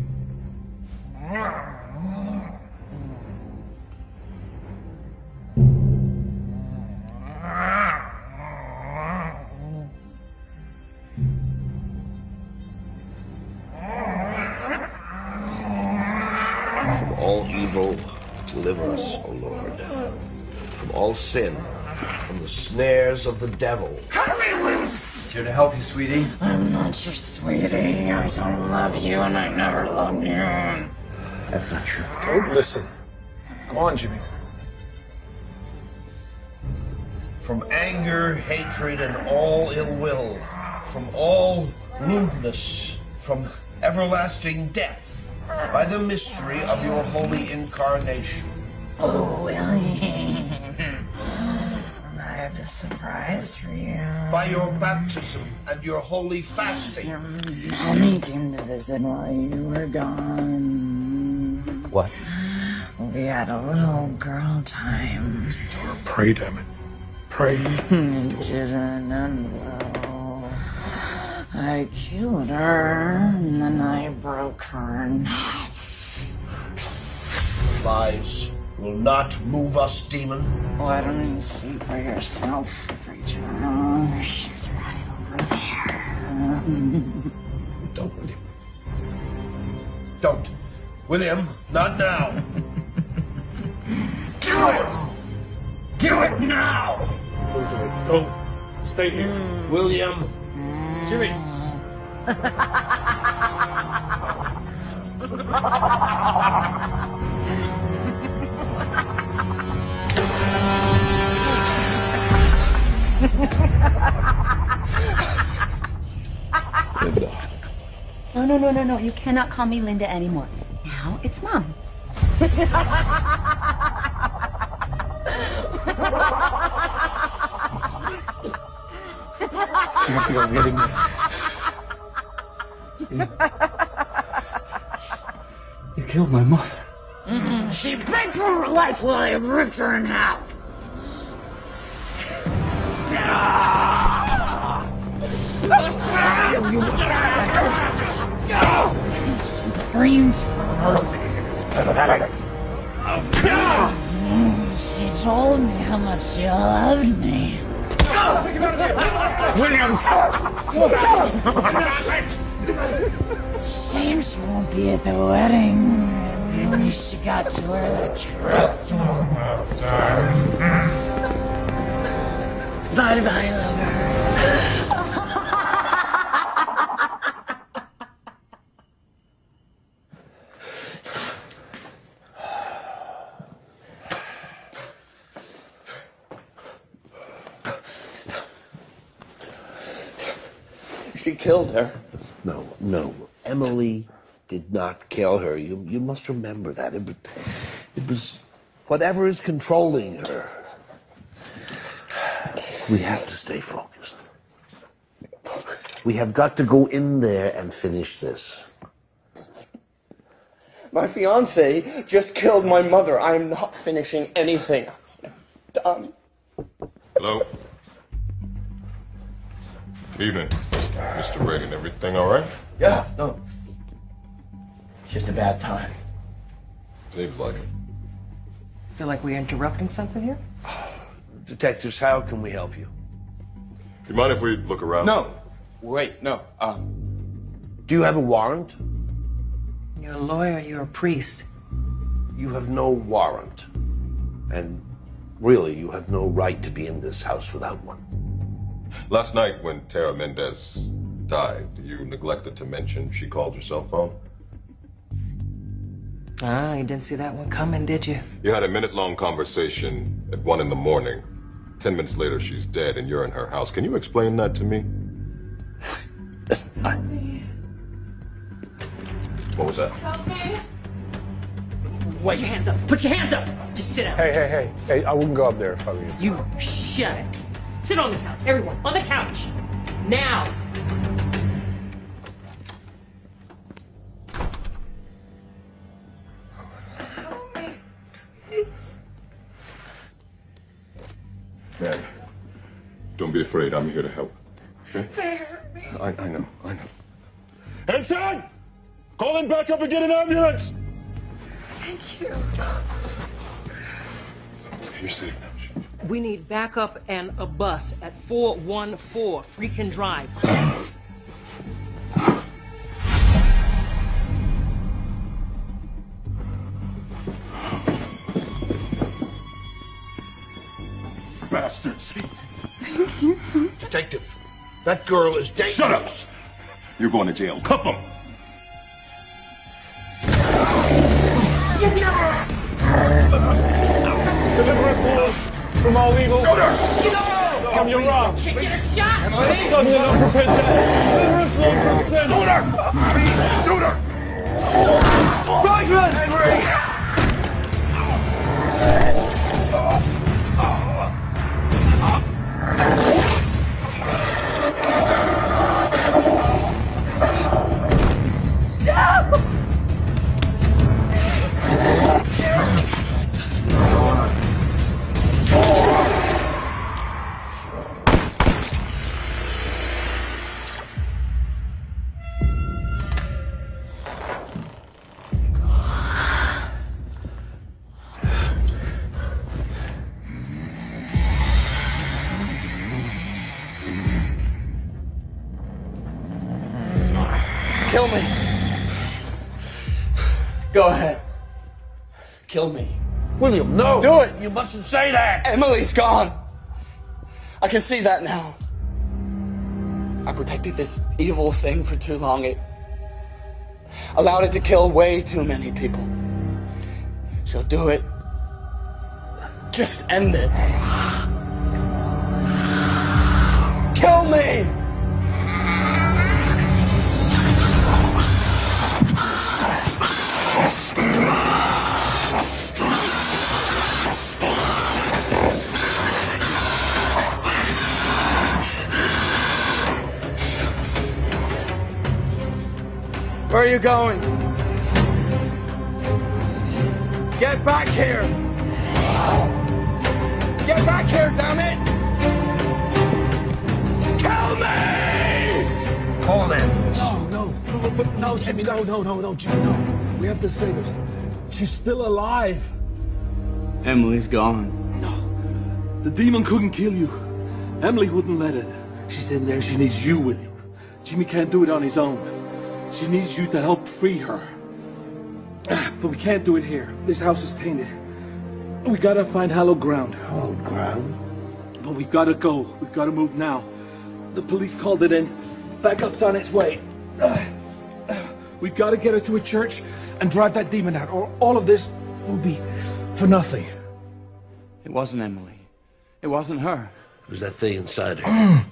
all evil, deliver us, O Lord. From all sin, from the snares of the devil. Cut me loose! Here to help you, sweetie. I'm not your sweetie. I don't love you, and I never loved you. That's not true. Don't listen. Go on, Jimmy. From anger, hatred, and all ill will, from all lewdness, from everlasting death, by the mystery of your holy incarnation. Oh, Willie. I have a surprise for you. By your baptism and your holy fasting. Henry came to visit while you were gone. What? We had a little girl time. Tara, pray, damn it. Pray. It didn't end well. I killed her, and then I broke her nuts. Lies will not move us, demon. Why don't you see for yourself, preacher? She's right over there. Don't, William. Don't. William, not now. Do it! Do it now! Move to it. Don't. Stay here. William. Jimmy. Linda. No. You cannot call me Linda anymore. Now it's Mom. You have to go get him. You killed my mother. She begged for her life while I ripped her in half. She screamed for mercy. It's pathetic. She told me how much she loved me. William, stop it! It's a shame she won't be at the wedding. At least she got to wear the Christmas star. Bye bye, lover. She killed her. No, Emily did not kill her. You must remember that. It was whatever is controlling her. We have to stay focused. We have got to go in there and finish this. My fiance just killed my mother. I am not finishing anything. I'm done. Hello. Evening. Mr. Reagan, everything all right? Yeah, no. Just a bad time. Seems like it. Feel like we're interrupting something here? Detectives, how can we help you? Do you mind if we look around? No. Wait, no. Do you have a warrant? You're a lawyer, you're a priest. You have no warrant. And really, you have no right to be in this house without one. Last night, when Tara Mendez died, you neglected to mention she called your cell phone. Ah, you didn't see that one coming, did you? You had a minute-long conversation at 1 a.m. 10 minutes later, she's dead, and you're in her house. Can you explain that to me? What was that? Help me! Wait. Put your hands up! Put your hands up! Just sit down. Hey! I wouldn't go up there if I were you. You shut it! Sit on the couch, everyone, on the couch, now. Help me, please. Dad, don't be afraid, I'm here to help, okay? They hurt me. I know. Hanson, call him back up and get an ambulance. Thank you. You're safe now. We need backup and a bus at 414 Freakin' Drive. Bastards. Thank you, sir. Detective, that girl is dangerous. Shut up! You're going to jail. Cuff them! Deliver us, Lord. From all evil. Shoot her! Get her! From your wrong. Get a shot! Son, you're not prepared to deliver us, Lord. Shoot her! Shoot her! Rockman! Henry! No! Go ahead. Kill me. William, no! Do it! You mustn't say that! Emily's gone. I can see that now. I protected this evil thing for too long. It allowed it to kill way too many people. She'll do it. Just end it. Kill me! Where are you going? Get back here! Get back here, damn it! Kill me! Call an ambulance. No, Jimmy, no, Jimmy, no. We have to save her. She's still alive. Emily's gone. No, the demon couldn't kill you. Emily wouldn't let it. She's in there, she needs you, William. Jimmy can't do it on his own. She needs you to help free her. But we can't do it here. This house is tainted. We gotta find hallowed ground. Hallowed ground? But we gotta go. We gotta move now. The police called it in. Backup's on its way. We gotta get her to a church and drive that demon out, or all of this will be for nothing. It wasn't Emily. It wasn't her. It was that thing inside her.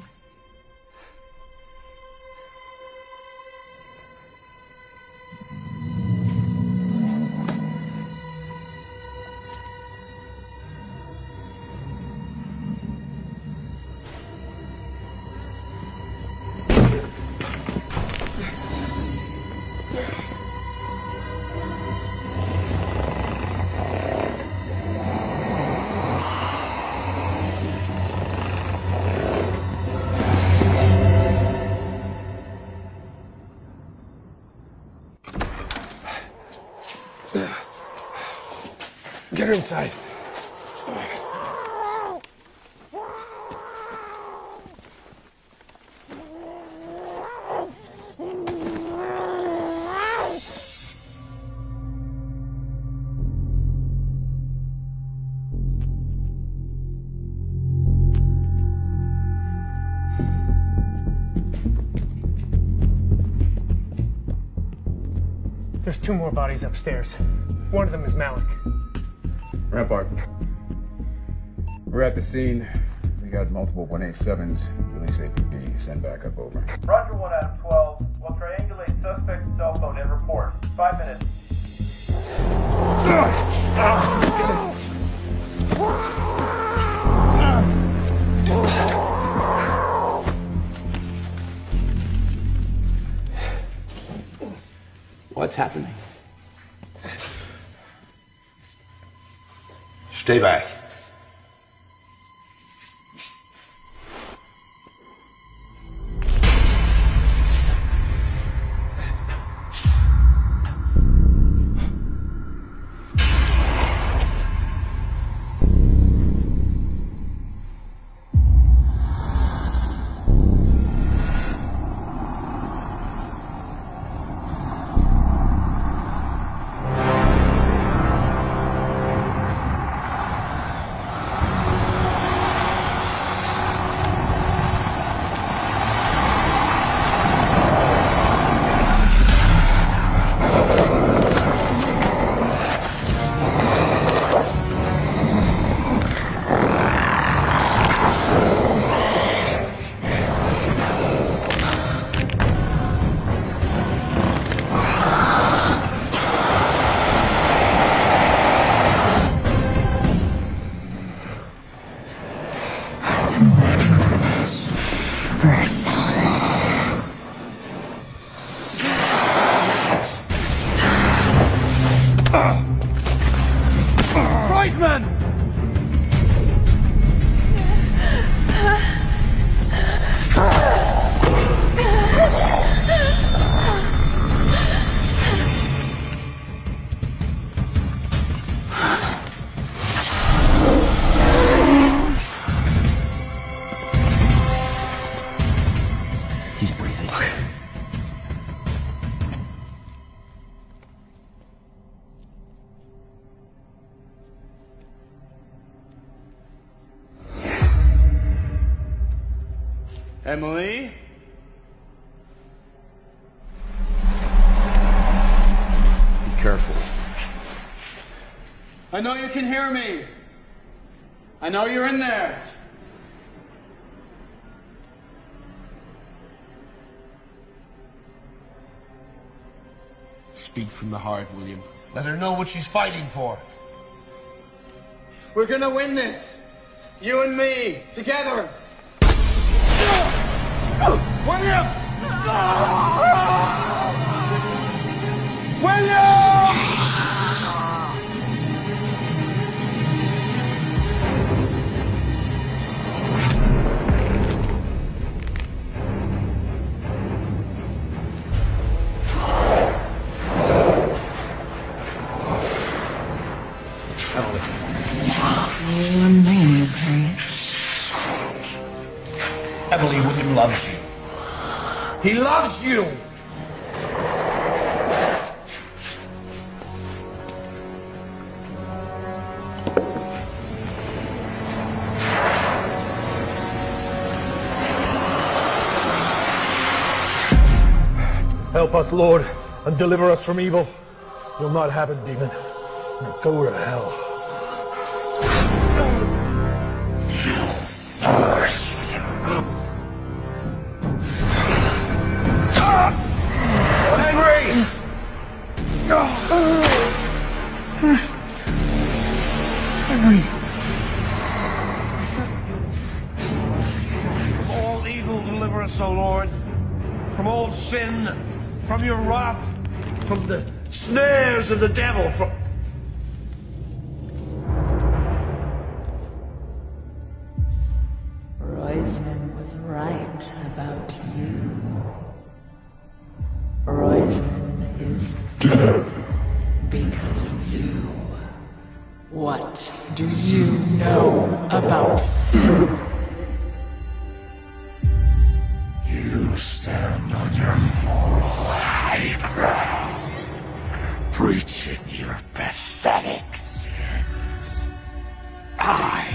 Get her inside. There's two more bodies upstairs. One of them is Malik. Rampart. We're at the scene. We got multiple 187s. Release APB. Send backup over. Roger, 1 out of 12. We'll triangulate suspect's cell phone and report. 5 minutes. What's happening? Stay back. Emily? Be careful. I know you can hear me. I know you're in there. Speak from the heart, William. Let her know what she's fighting for. We're gonna win this. You and me, together. William! William! Emily, William loves you. He loves you! Help us, Lord, and deliver us from evil. You'll not have it, demon. You'll go to hell. From all evil deliver us, O Lord, from all sin, from your wrath, from the snares of the devil, from... Roisman was right about you. Roisman is dead because of you. What do you know about sin? You stand on your moral high ground, preaching your pathetic sins. I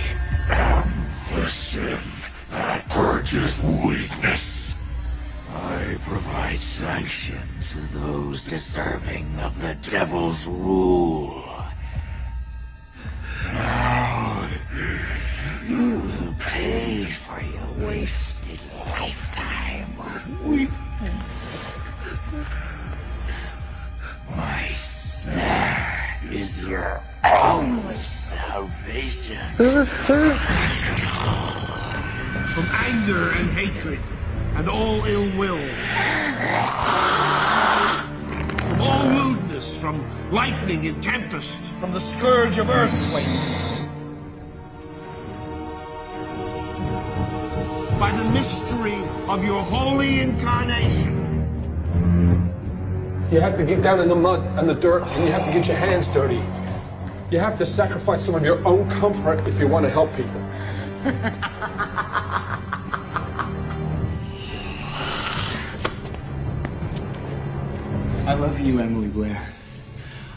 am the sin that purges weakness. I provide sanction to those deserving of the devil's rule. Now, you will pay for your wasted lifetime of weakness. My snare is your own salvation. From anger and hatred and all ill will. From all lewdness, from lightning and tempest, from the scourge of earthquakes. By the mystery of your holy incarnation. You have to get down in the mud and the dirt, and you have to get your hands dirty. You have to sacrifice some of your own comfort if you want to help people. I love you, Emily Blair.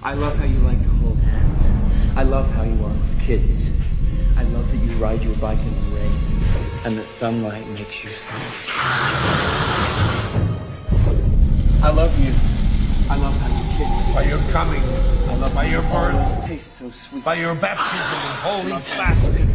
I love how you like to hold hands. I love how you are with kids. I love that you ride your bike in the rain, and the sunlight makes you sleep. I love you. I love how you kiss. By your coming. I love by your birth. Tastes so sweet. By your baptism and holy fasting.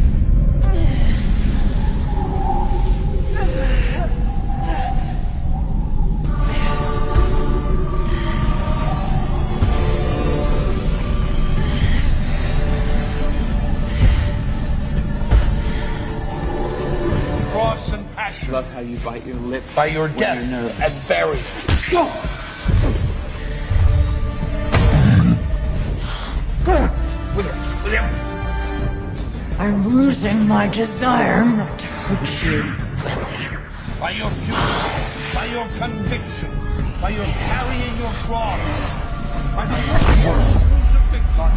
I love how you bite your lip by your death and bury. I'm losing my desire not to hurt you, William. By your purity, by your conviction, by your carrying your cross, by the crucifixion, by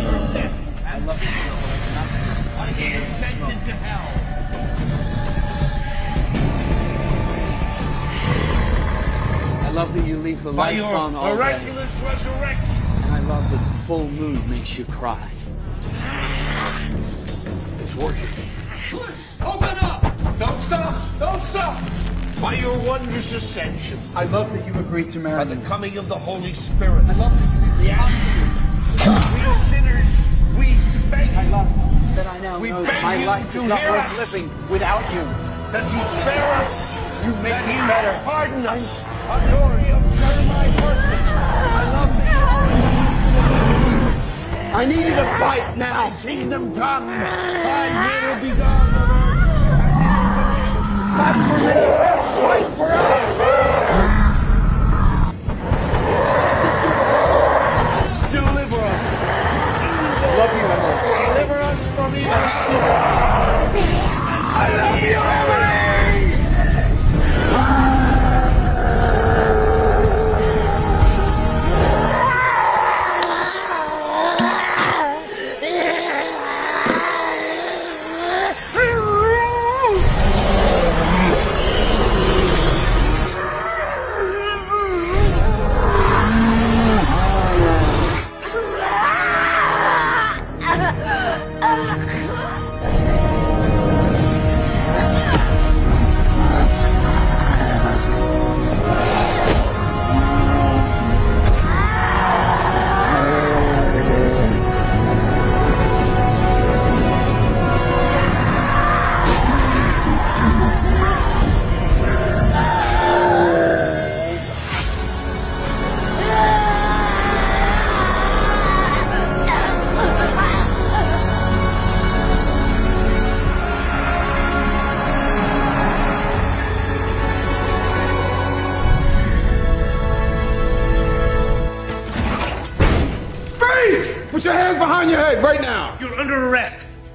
your death, and love you, by being sent into hell. I love that you leave the lights on all day. By your miraculous resurrection. And I love that the full moon makes you cry. It's working. Open up! Don't stop! Don't stop! By your wondrous ascension. I love that you agreed to marry me. By the coming of the Holy Spirit. I love that you agreed to marry me. We are sinners. We beg you. I love that I now know that my life is not worth living without you. That you spare us. You make me better. Pardon us. A glory of Jeremiah mercy. I love that. I needed a fight now. Kingdom come. Thy will be done. Not for me, wait for us! Deliver us! I love you, Emily. Deliver us from evil! I love you,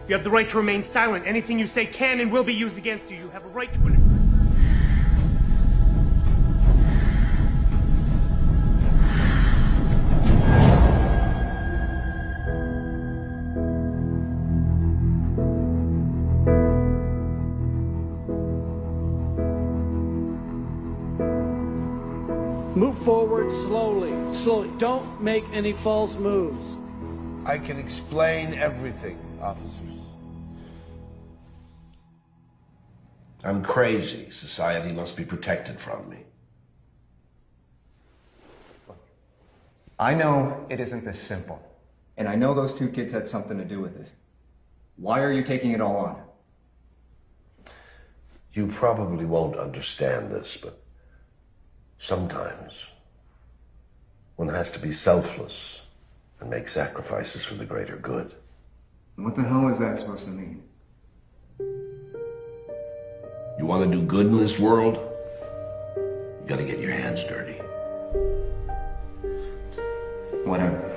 You have the right to remain silent. Anything you say can and will be used against you. You have a right to it. Move forward slowly. Slowly. Don't make any false moves. I can explain everything, officers. I'm crazy. Society must be protected from me. I know it isn't this simple, and I know those two kids had something to do with it. Why are you taking it all on? You probably won't understand this, but sometimes one has to be selfless and make sacrifices for the greater good. What the hell is that supposed to mean? You want to do good in this world? You gotta get your hands dirty. Whatever.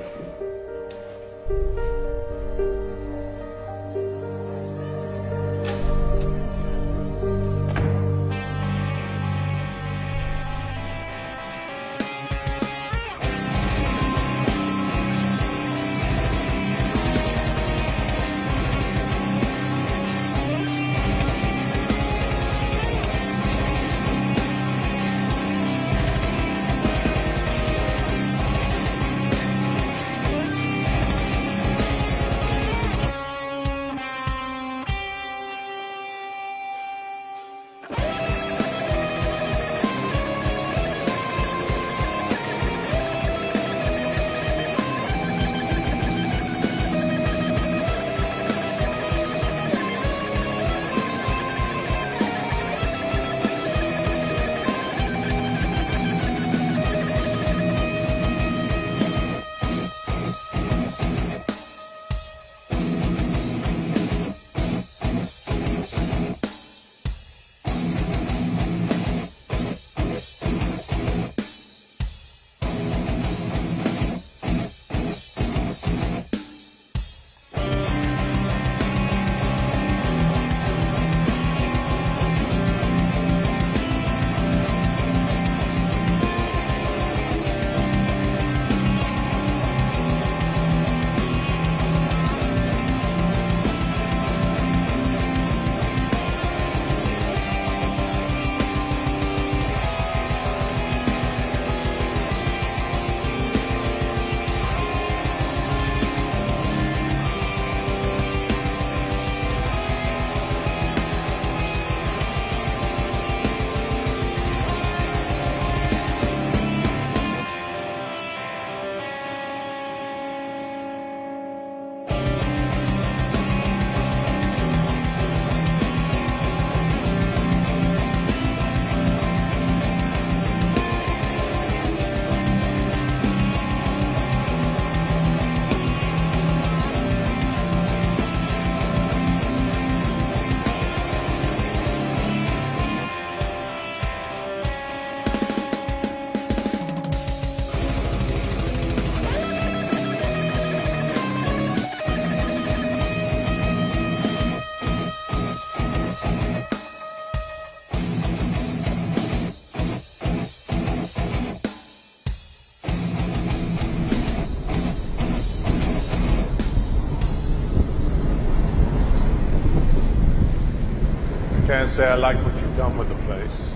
and say, I like what you've done with the place.